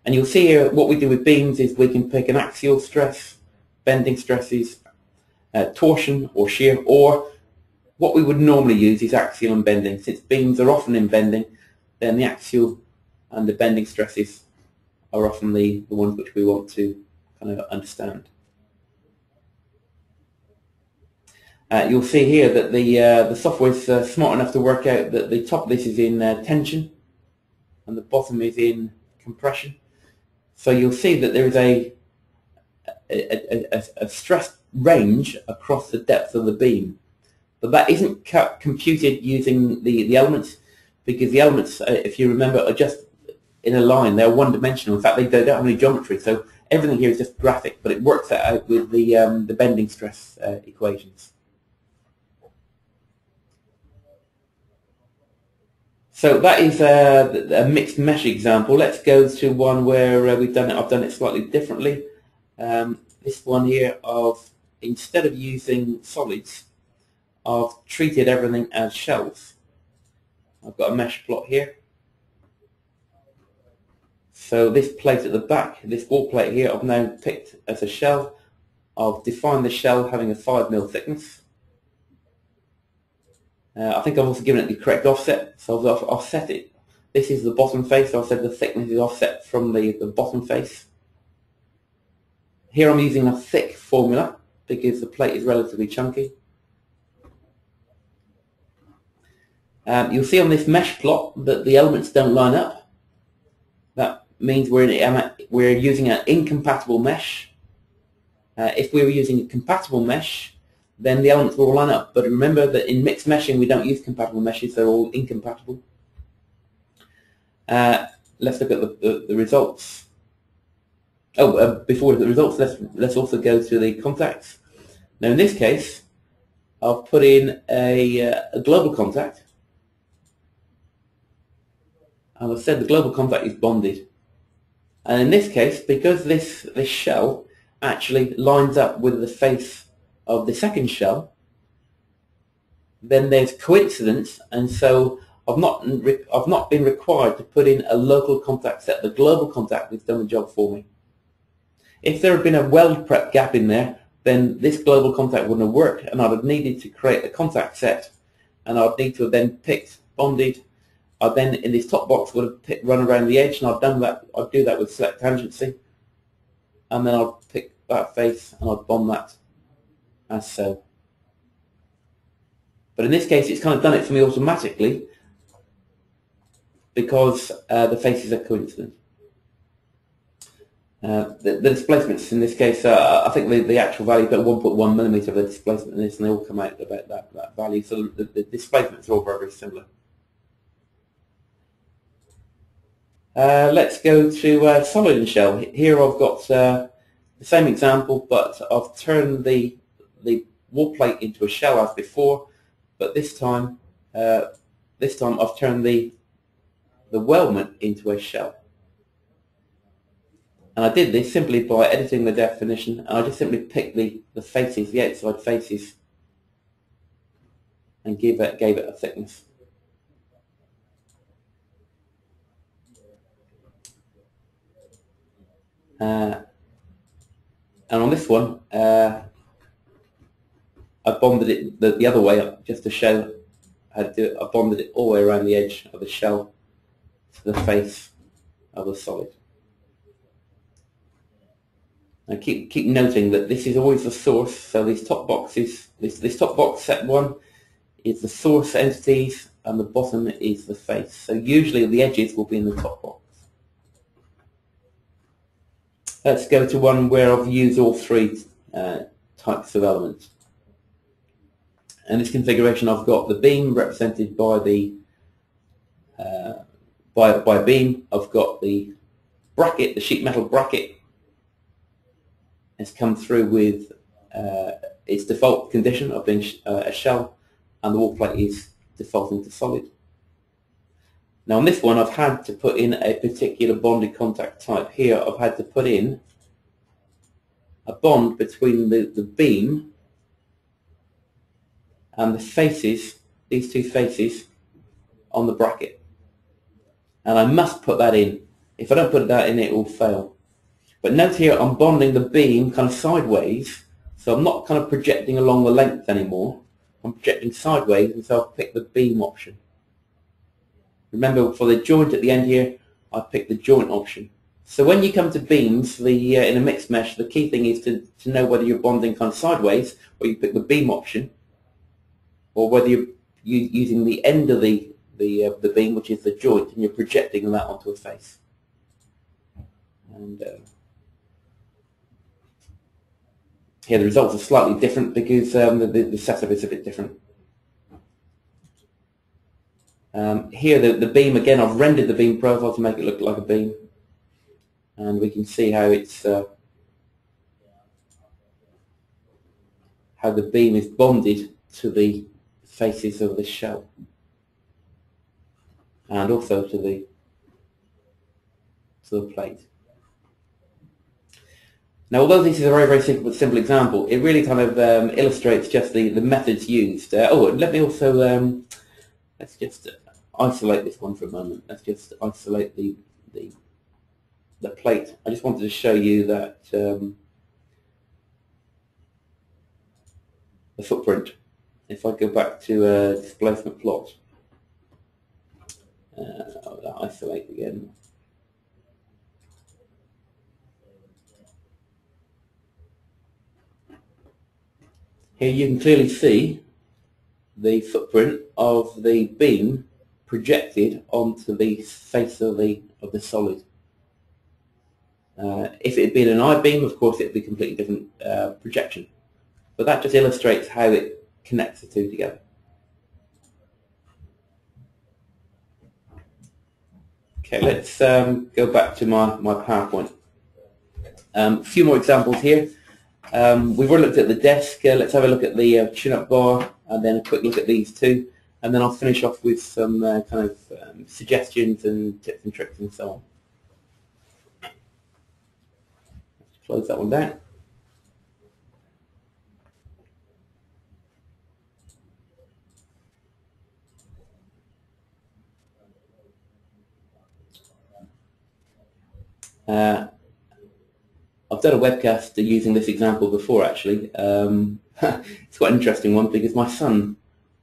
And you'll see here what we do with beams is we can pick an axial stress, bending stresses, uh, torsion or shear, or what we would normally use is axial and bending. Since beams are often in bending, then the axial and the bending stresses are often the, the ones which we want to kind of understand. Uh, you'll see here that the uh, the software is uh, smart enough to work out that the top of this is in uh, tension and the bottom is in compression. So you'll see that there is a a, a, a stress range across the depth of the beam, but that isn't ca computed using the the elements, because the elements, uh, if you remember, are just in a line. They're one-dimensional. In fact, they don't have any geometry. So everything here is just graphic, but it works that out with the um, the bending stress uh, equations. So that is a, a mixed mesh example. Let's go to one where uh, we've done it. I've done it slightly differently. Um, this one here of, instead of using solids, I've treated everything as shells. I've got a mesh plot here. So this plate at the back, this wall plate here, I've now picked as a shell. I've defined the shell having a five mil thickness. Uh, I think I've also given it the correct offset, so I've offset it. This is the bottom face, so I've said the thickness is offset from the, the bottom face. Here I'm using a thick formula because the plate is relatively chunky. Um, you'll see on this mesh plot that the elements don't line up. That means we're, in a, we're using an incompatible mesh. Uh, if we were using a compatible mesh, then the elements will all line up. But remember that in mixed meshing we don't use compatible meshes, they're all incompatible. Uh, let's look at the, the, the results. Oh, uh, before the results, let's, let's also go to the contacts. Now in this case, I've put in a, uh, a global contact. And I've said the global contact is bonded. And in this case, because this, this shell actually lines up with the face of the second shell, then there's coincidence, and so I've not I've not been required to put in a local contact set. The global contact has done the job for me. If there had been a well-prepped gap in there, then this global contact wouldn't have worked, and I'd have needed to create a contact set, and I'd need to have then picked bonded. I then in this top box would have picked, run around the edge, and I've done that. I'd do that with select tangency, and then I'll pick that face and I'll bond that. As so. But in this case it's kind of done it for me automatically because uh, the faces are coincident. Uh, the, the displacements in this case, uh, I think the, the actual value is about one point one millimetre of the displacement in this, and they all come out about that, that value, so the, the displacements are all very, very similar. Uh, let's go to uh, solid and shell. Here I've got uh, the same example, but I've turned the the wall plate into a shell as before, but this time, uh, this time I've turned the the weldment into a shell. And I did this simply by editing the definition, and I just simply picked the the faces, the outside faces, and give it gave it a thickness. Uh, and on this one. Uh, I bonded it the, the other way up just to show how to do it. I bonded it all the way around the edge of the shell to the face of the solid. Now keep keep noting that this is always the source. So these top boxes, this this top box set one is the source entities, and the bottom is the face. So usually the edges will be in the top box. Let's go to one where I've used all three uh, types of elements. In this configuration, I've got the beam represented by the uh, by by beam. I've got the bracket, the sheet metal bracket, has come through with uh, its default condition of being sh uh, a shell, and the wall plate is defaulting to solid. Now on this one, I've had to put in a particular bonded contact type. Here, I've had to put in a bond between the, the beam and the faces, these two faces, on the bracket. And I must put that in. If I don't put that in, it will fail. But note here, I'm bonding the beam kind of sideways, so I'm not kind of projecting along the length anymore. I'm projecting sideways, and so I've picked the beam option. Remember, for the joint at the end here, I picked the joint option. So when you come to beams, the uh, in a mixed mesh, the key thing is to, to know whether you're bonding kind of sideways, or you pick the beam option, or whether you're using the end of the, the, uh, the beam, which is the joint, and you're projecting that onto a face. And uh, here the results are slightly different because um, the, the setup is a bit different. Um, here the, the beam, again, I've rendered the beam profile to make it look like a beam, and we can see how it's uh, how the beam is bonded to the faces of the shell, and also to the to the plate. Now, although this is a very very simple, simple example, it really kind of um, illustrates just the the methods used. Uh, oh, and let me also um, let's just isolate this one for a moment. Let's just isolate the the, the plate. I just wanted to show you that um, the footprint. If I go back to a uh, displacement plot, uh, I'll isolate again. Here you can clearly see the footprint of the beam projected onto the face of the of the solid. Uh, if it had been an I-beam, of course, it would be a completely different uh, projection. But that just illustrates how it connects the two together. Okay, let's um, go back to my, my PowerPoint. Um, a few more examples here. Um, we've already looked at the desk. Uh, let's have a look at the uh, tune-up bar, and then a quick look at these two, and then I'll finish off with some uh, kind of um, suggestions and tips and tricks and so on. Close that one down. Uh, I've done a webcast using this example before, actually. Um, it's quite an interesting one because my son,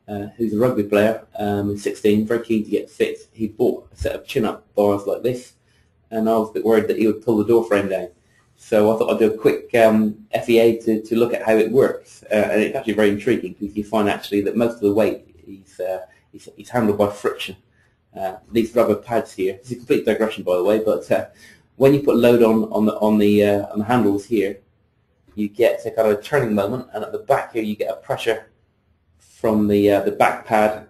uh, who's a rugby player, um, sixteen, very keen to get fit, he bought a set of chin-up bars like this, and I was a bit worried that he would pull the door frame down. So I thought I'd do a quick um, F E A to, to look at how it works, uh, and it's actually very intriguing because you find actually that most of the weight is, uh, is, is handled by friction. Uh, these rubber pads here, it's a complete digression by the way, but uh, when you put load on on the on the, uh, on the handles here, you get a kind of a turning moment, and at the back here you get a pressure from the uh, the back pad.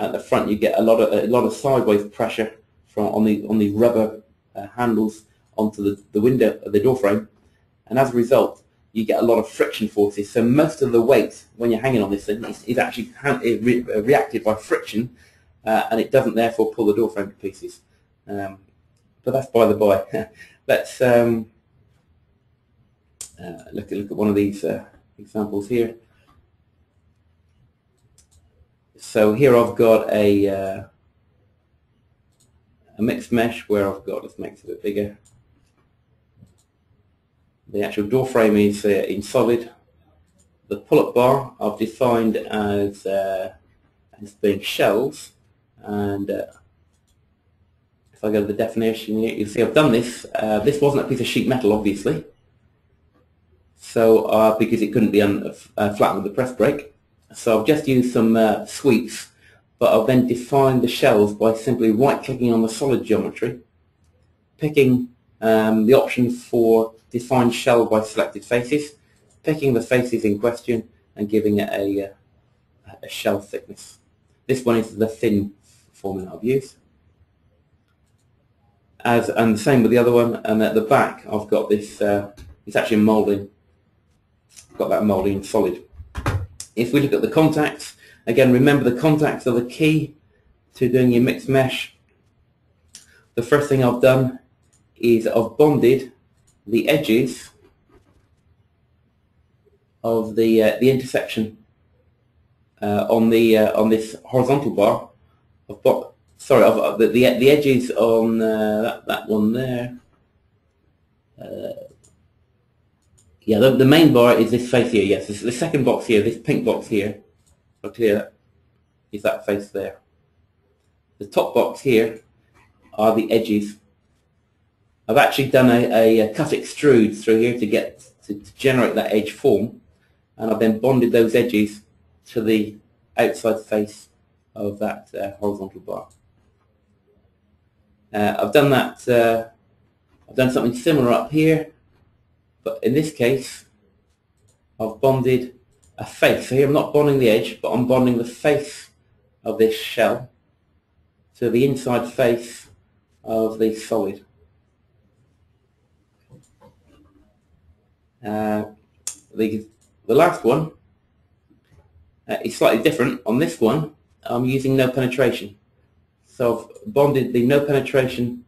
At the front you get a lot of a lot of sideways pressure from on the on the rubber uh, handles onto the the window the door frame, and as a result you get a lot of friction forces. So most of the weight when you're hanging on this thing is, is actually hand, it re reacted by friction, uh, and it doesn't therefore pull the door frame to pieces. Um, But that's by the by. Let's um, uh, look, at, look at one of these uh, examples here. So here I've got a, uh, a mixed mesh where I've got, let's make it a bit bigger. The actual door frame is uh, in solid. The pull-up bar I've defined as, uh, as being shells, and uh, if I go to the definition here, you see I've done this. Uh, this wasn't a piece of sheet metal, obviously, so uh, because it couldn't be un uh, flattened with the press brake. So I've just used some uh, sweeps, but I've then defined the shells by simply right-clicking on the solid geometry, picking um, the option for define shell by selected faces, picking the faces in question and giving it a, a shell thickness. This one is the thin formula I've used. As, and the same with the other one, and at the back I've got this, uh, it's actually moulding, I've got that moulding solid. If we look at the contacts, again remember the contacts are the key to doing your mixed mesh. The first thing I've done is I've bonded the edges of the, uh, the intersection uh, on, the, uh, on this horizontal bar. I've got Sorry, I've, I've, the, the the edges on uh, that, that one there. Uh, yeah, the, the main bar is this face here. Yes, this, the second box here, this pink box here. I'll clear that. Is that face there? The top box here are the edges. I've actually done a, a, a cut extrude through here to get to, to generate that edge form, and I've then bonded those edges to the outside face of that uh, horizontal bar. Uh, I've done that. Uh, I've done something similar up here, but in this case, I've bonded a face. So here I'm not bonding the edge, but I'm bonding the face of this shell to the inside face of the solid. Uh, the the last one uh, is slightly different. On this one, I'm using no penetration. So I've bonded the no penetration,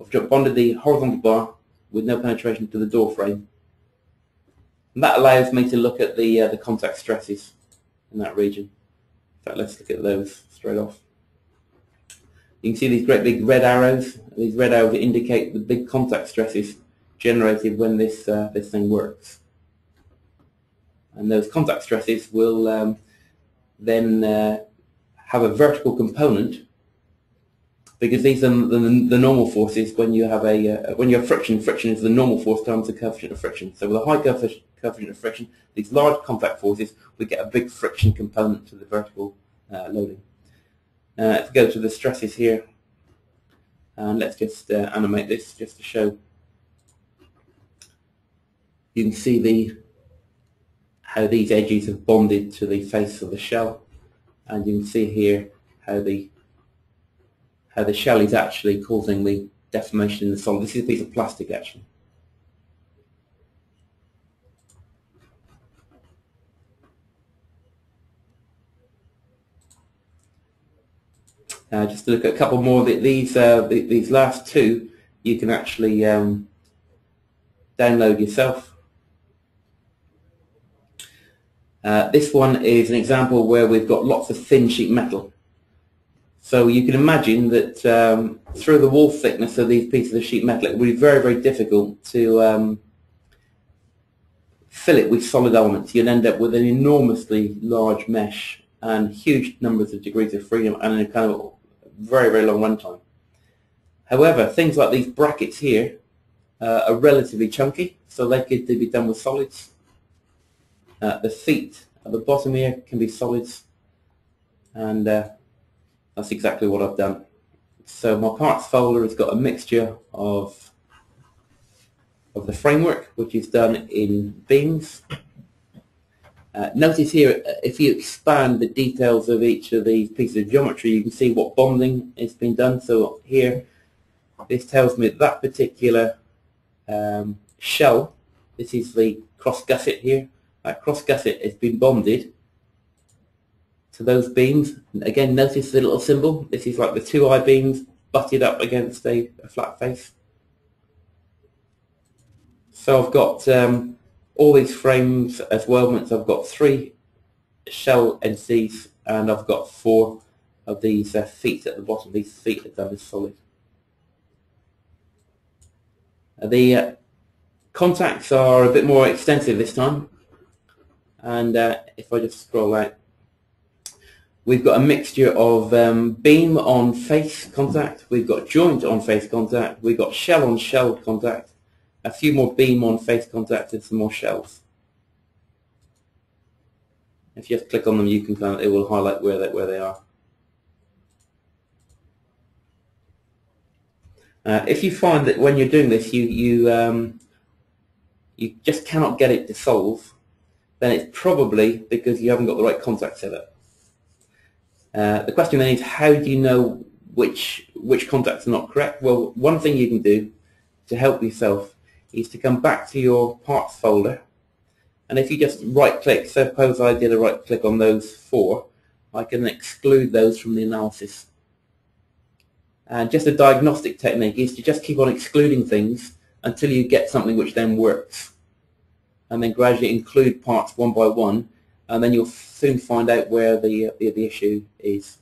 I've bonded the horizontal bar with no penetration to the door frame. And that allows me to look at the, uh, the contact stresses in that region. So let's look at those straight off. You can see these great big red arrows. These red arrows indicate the big contact stresses generated when this, uh, this thing works. And those contact stresses will um, then uh, have a vertical component, because these are the, the, the normal forces when you have a uh, when you have friction. Friction is the normal force times the coefficient of friction. So with a high coefficient of friction, these large contact forces, we get a big friction component to the vertical uh, loading. Uh, let's go to the stresses here, and let's just uh, animate this just to show. You can see the how these edges have bonded to the face of the shell, and you can see here how the how the shell is actually causing the deformation in the solid. This is a piece of plastic, actually. Uh, just to look at a couple more, these uh, these last two you can actually um, download yourself. Uh, this one is an example where we've got lots of thin sheet metal. So you can imagine that um, through the wall thickness of these pieces of sheet metal, it would be very, very difficult to um, fill it with solid elements. You'd end up with an enormously large mesh and huge numbers of degrees of freedom and a kind of very, very long runtime. However, things like these brackets here uh, are relatively chunky, so they could be done with solids. Uh, the feet at the bottom here can be solids, and uh, that's exactly what I've done. So my parts folder has got a mixture of of the framework, which is done in beams. Uh, notice here, if you expand the details of each of these pieces of geometry, you can see what bonding has been done. So here, this tells me that particular um, shell, this is the cross gusset here, that cross gusset has been bonded to those beams. Again, notice the little symbol. This is like the two I-beams butted up against a, a flat face. So I've got um, all these frames as weldments. I've got three shell entities, and I've got four of these uh, feet at the bottom. These feet are done as solid. The uh, contacts are a bit more extensive this time. And uh, if I just scroll out, we've got a mixture of um, beam on face contact, we've got joint on face contact, we've got shell on shell contact, a few more beam on face contact, and some more shells. If you just click on them, you can kind of, it will highlight where they, where they are. Uh, if you find that when you're doing this you, you, um, you just cannot get it to solve, then it's probably because you haven't got the right contract set up. Uh, the question then is, how do you know which, which contracts are not correct? Well, one thing you can do to help yourself is to come back to your parts folder, and if you just right click, suppose I did a right click on those four, I can exclude those from the analysis. And just a diagnostic technique is to just keep on excluding things until you get something which then works, and then gradually include parts one by one, and then you'll soon find out where the, the, the issue is.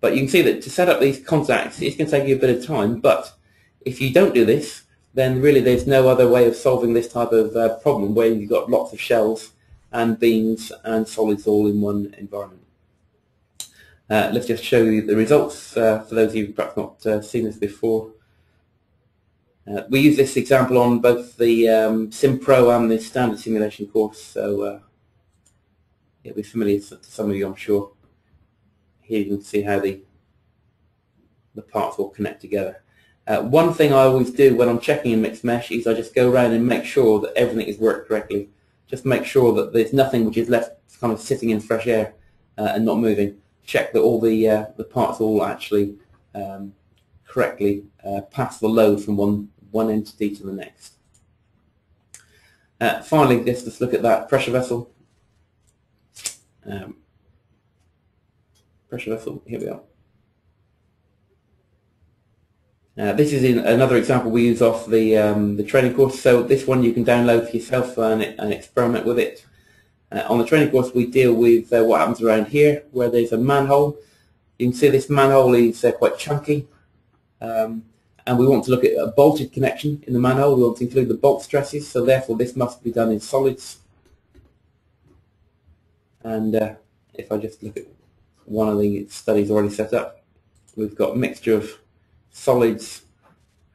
But you can see that to set up these contacts, it's going to take you a bit of time, but if you don't do this, then really there's no other way of solving this type of uh, problem where you've got lots of shells and beams and solids all in one environment. Uh, let's just show you the results uh, for those of you who perhaps not uh, seen this before. Uh, we use this example on both the um, SimPro and the standard simulation course, so uh, it'll be familiar to some of you, I'm sure. Here you can see how the, the parts all connect together. Uh, one thing I always do when I'm checking in mixed mesh is I just go around and make sure that everything is worked correctly. Just make sure that there's nothing which is left kind of sitting in fresh air uh, and not moving. Check that all the, uh, the parts all actually um, correctly uh, pass the load from one, one entity to the next. Uh, finally, let's just look at that pressure vessel. Um, pressure vessel, here we are. Uh, this is in another example we use off the, um, the training course, so this one you can download for yourself and, and experiment with it. Uh, on the training course we deal with uh, what happens around here where there's a manhole. You can see this manhole is uh, quite chunky, um, and we want to look at a bolted connection in the manhole. We want to include the bolt stresses, so therefore this must be done in solids. And uh, if I just look at one of the studies already set up, we've got a mixture of solids,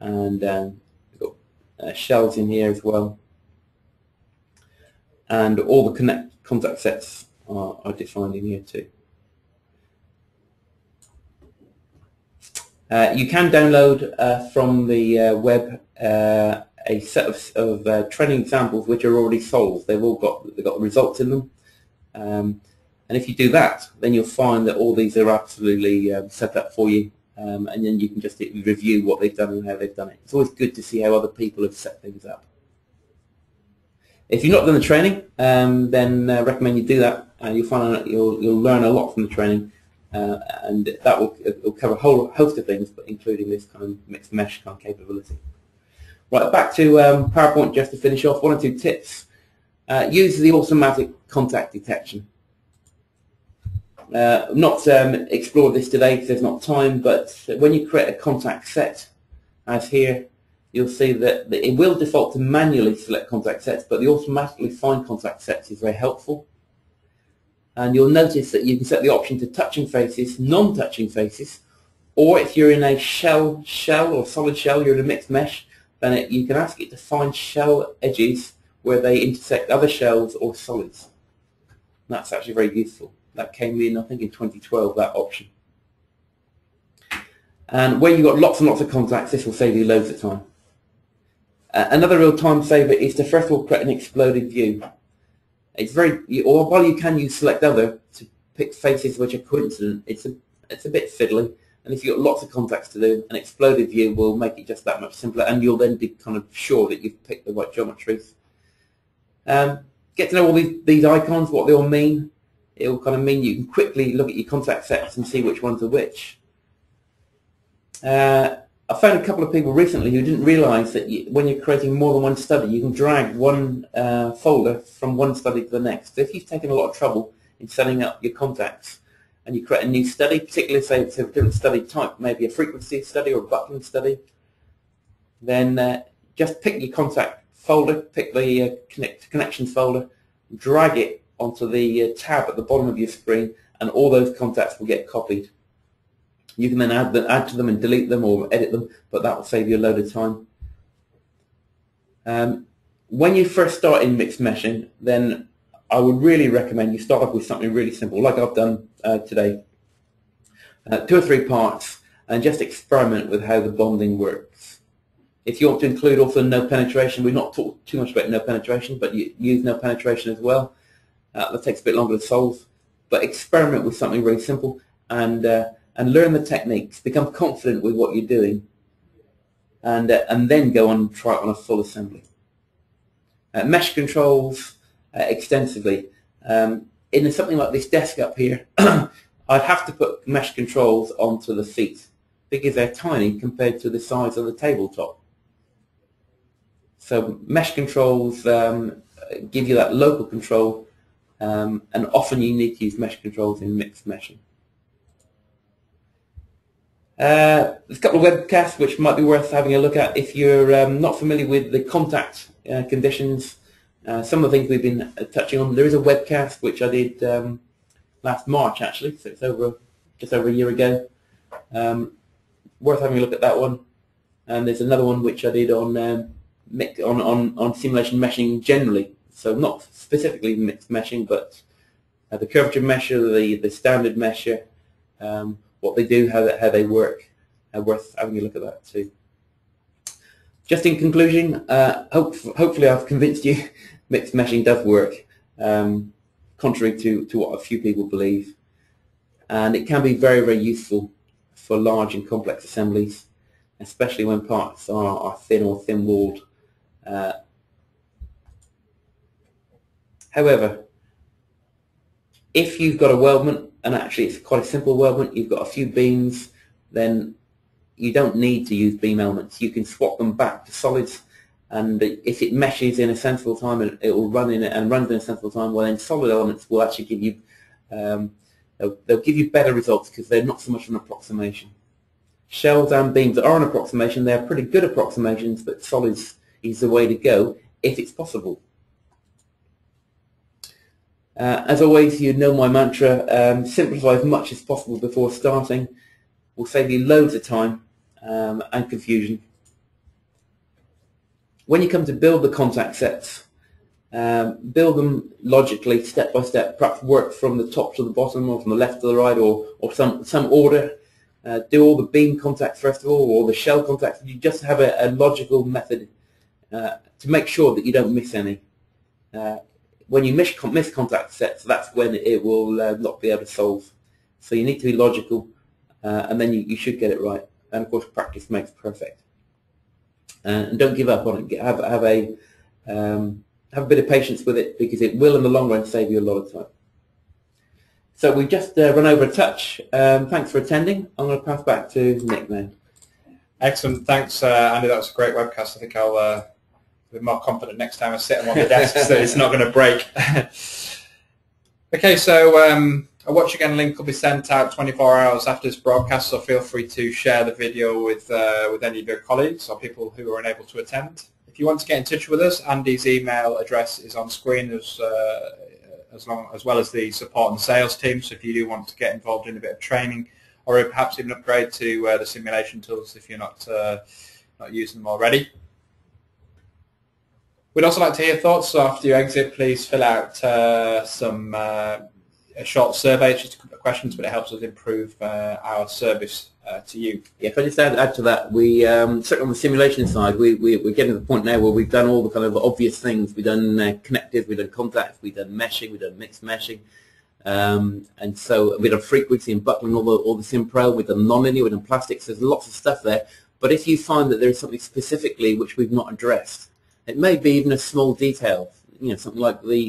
and um, we've got uh, shells in here as well, and all the connect contact sets are, are defined in here too. Uh, you can download uh, from the uh, web uh, a set of, of uh, training examples which are already solved. They've all got they've got the results in them, um, and if you do that, then you'll find that all these are absolutely uh, set up for you. Um, and then you can just review what they've done and how they've done it. It's always good to see how other people have set things up. If you've not done the training, um, then I uh, recommend you do that. Uh, you'll find out you'll, you'll learn a lot from the training, uh, and that will, will cover a whole host of things, but including this kind of mixed mesh kind of capability. Right, back to um, PowerPoint just to finish off. One or two tips. Uh, use the automatic contact detection. Uh, not um, explored this today because there's not time, but when you create a contact set, as here, you'll see that it will default to manually select contact sets, but the automatically find contact sets is very helpful. And you'll notice that you can set the option to touching faces, non-touching faces, or if you're in a shell shell or solid shell, you're in a mixed mesh, then it, you can ask it to find shell edges where they intersect other shells or solids. And that's actually very useful. That came in, I think, in twenty twelve, that option. And when you've got lots and lots of contacts, this will save you loads of time. Uh, another real time saver is to first of all create an exploded view. It's very, you, or while you can use select other to pick faces which are coincident, it's a, it's a bit fiddly. And if you've got lots of contacts to do, an exploded view will make it just that much simpler, and you'll then be kind of sure that you've picked the right geometries. Um, get to know all these, these icons, what they all mean. It will kind of mean you can quickly look at your contact sets and see which ones are which. Uh, I found a couple of people recently who didn't realise that you, when you're creating more than one study, you can drag one uh, folder from one study to the next. So if you've taken a lot of trouble in setting up your contacts and you create a new study, particularly say it's a different study type, maybe a frequency study or a buckling study, then uh, just pick your contact folder, pick the uh, connect, connections folder, drag it onto the uh, tab at the bottom of your screen, and all those contacts will get copied. You can then add, them, add to them and delete them or edit them, but that will save you a load of time. Um, when you first start in mixed meshing, then I would really recommend you start off with something really simple, like I've done uh, today. Uh, two or three parts, and just experiment with how the bonding works. If you want to include also no penetration, we've not talked too much about no penetration, but you use no penetration as well. Uh, that takes a bit longer to solve, but experiment with something really simple and uh, and learn the techniques. Become confident with what you're doing, and uh, and then go on and try it on a full assembly. Uh, mesh controls uh, extensively. Um, in something like this desk up here, I'd have to put mesh controls onto the seat because they're tiny compared to the size of the tabletop. So mesh controls um, give you that local control, um, and often you need to use mesh controls in mixed meshing. Uh, there's a couple of webcasts which might be worth having a look at if you're um, not familiar with the contact uh, conditions. Uh, some of the things we've been uh, touching on. There is a webcast which I did um, last March, actually, so it's over just over a year ago. Um, worth having a look at that one. And there's another one which I did on um, on on on simulation meshing generally, so not specifically mixed meshing, but uh, the curvature mesher, the the standard mesher, um, what they do, how they, how they work. Uh, worth having a look at that too. Just in conclusion, uh, hope, hopefully I've convinced you mixed meshing does work, um, contrary to, to what a few people believe. And it can be very, very useful for large and complex assemblies, especially when parts are, are thin or thin-walled. Uh, however, if you've got a weldment, and actually it's quite a simple weldment, you've got a few beams, then you don't need to use beam elements. You can swap them back to solids, and if it meshes in a sensible time and it will run in and runs in a sensible time, well then solid elements will actually give you um, they'll, they'll give you better results because they're not so much an approximation. Shells and beams are an approximation. They're pretty good approximations, but solids is the way to go if it's possible. Uh, as always, you know my mantra: um, simplify as much as possible before starting. Will save you loads of time um, and confusion. When you come to build the contact sets, um, build them logically, step by step. Perhaps work from the top to the bottom, or from the left to the right, or or some some order. Uh, do all the beam contacts first of all, or the shell contacts. You just have a, a logical method uh, to make sure that you don't miss any. Uh, when you miss miss contact sets, that's when it will uh, not be able to solve. So you need to be logical. Uh, and then you, you should get it right. And of course, practice makes perfect. Uh, and don't give up on it. Have have a um, have a bit of patience with it, because it will, in the long run, save you a lot of time. So we've just uh, run over a touch. Um, thanks for attending. I'm going to pass back to Nick now. Excellent. Thanks, uh, Andy. That was a great webcast. I think I'll uh, be more confident next time I sit on the desk, so it's not going to break. Okay. So. Um, A watch again link will be sent out twenty-four hours after this broadcast, so feel free to share the video with uh, with any of your colleagues or people who are unable to attend. If you want to get in touch with us, Andy's email address is on screen, as uh, as long as well as the support and sales team. So if you do want to get involved in a bit of training, or perhaps even upgrade to uh, the simulation tools if you're not uh, not using them already. We'd also like to hear thoughts. So after you exit, please fill out uh, some. Uh, A short survey, it's just a couple of questions, but it helps us improve uh, our service uh, to you. Yeah, if I just add, add to that, we um, certainly on the simulation side, we, we, we're getting to the point now where we've done all the kind of obvious things. We've done uh, connective, we've done contacts, we've done meshing, we've done mixed meshing, um, and so we've done frequency and buckling, all the all the SimPro, we've done nonlinear, we've done plastics. There's lots of stuff there. But if you find that there is something specifically which we've not addressed, it may be even a small detail, you know, something like the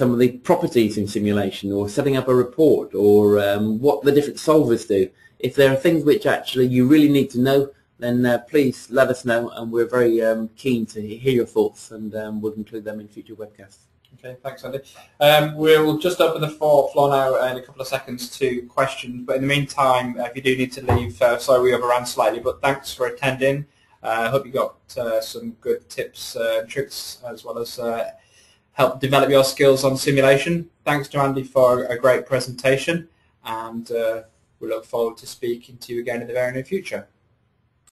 some of the properties in simulation, or setting up a report, or um, what the different solvers do. If there are things which actually you really need to know, then uh, please let us know, and we're very um, keen to hear your thoughts, and um, we'll include them in future webcasts. Okay, thanks Andy. Um, we'll just open the floor now in a couple of seconds to questions, but in the meantime, if you do need to leave, uh, sorry we overran slightly, but thanks for attending. I uh, hope you got uh, some good tips uh, and tricks, as well as uh, help develop your skills on simulation. Thanks to Andy for a great presentation, and uh, we look forward to speaking to you again in the very near future.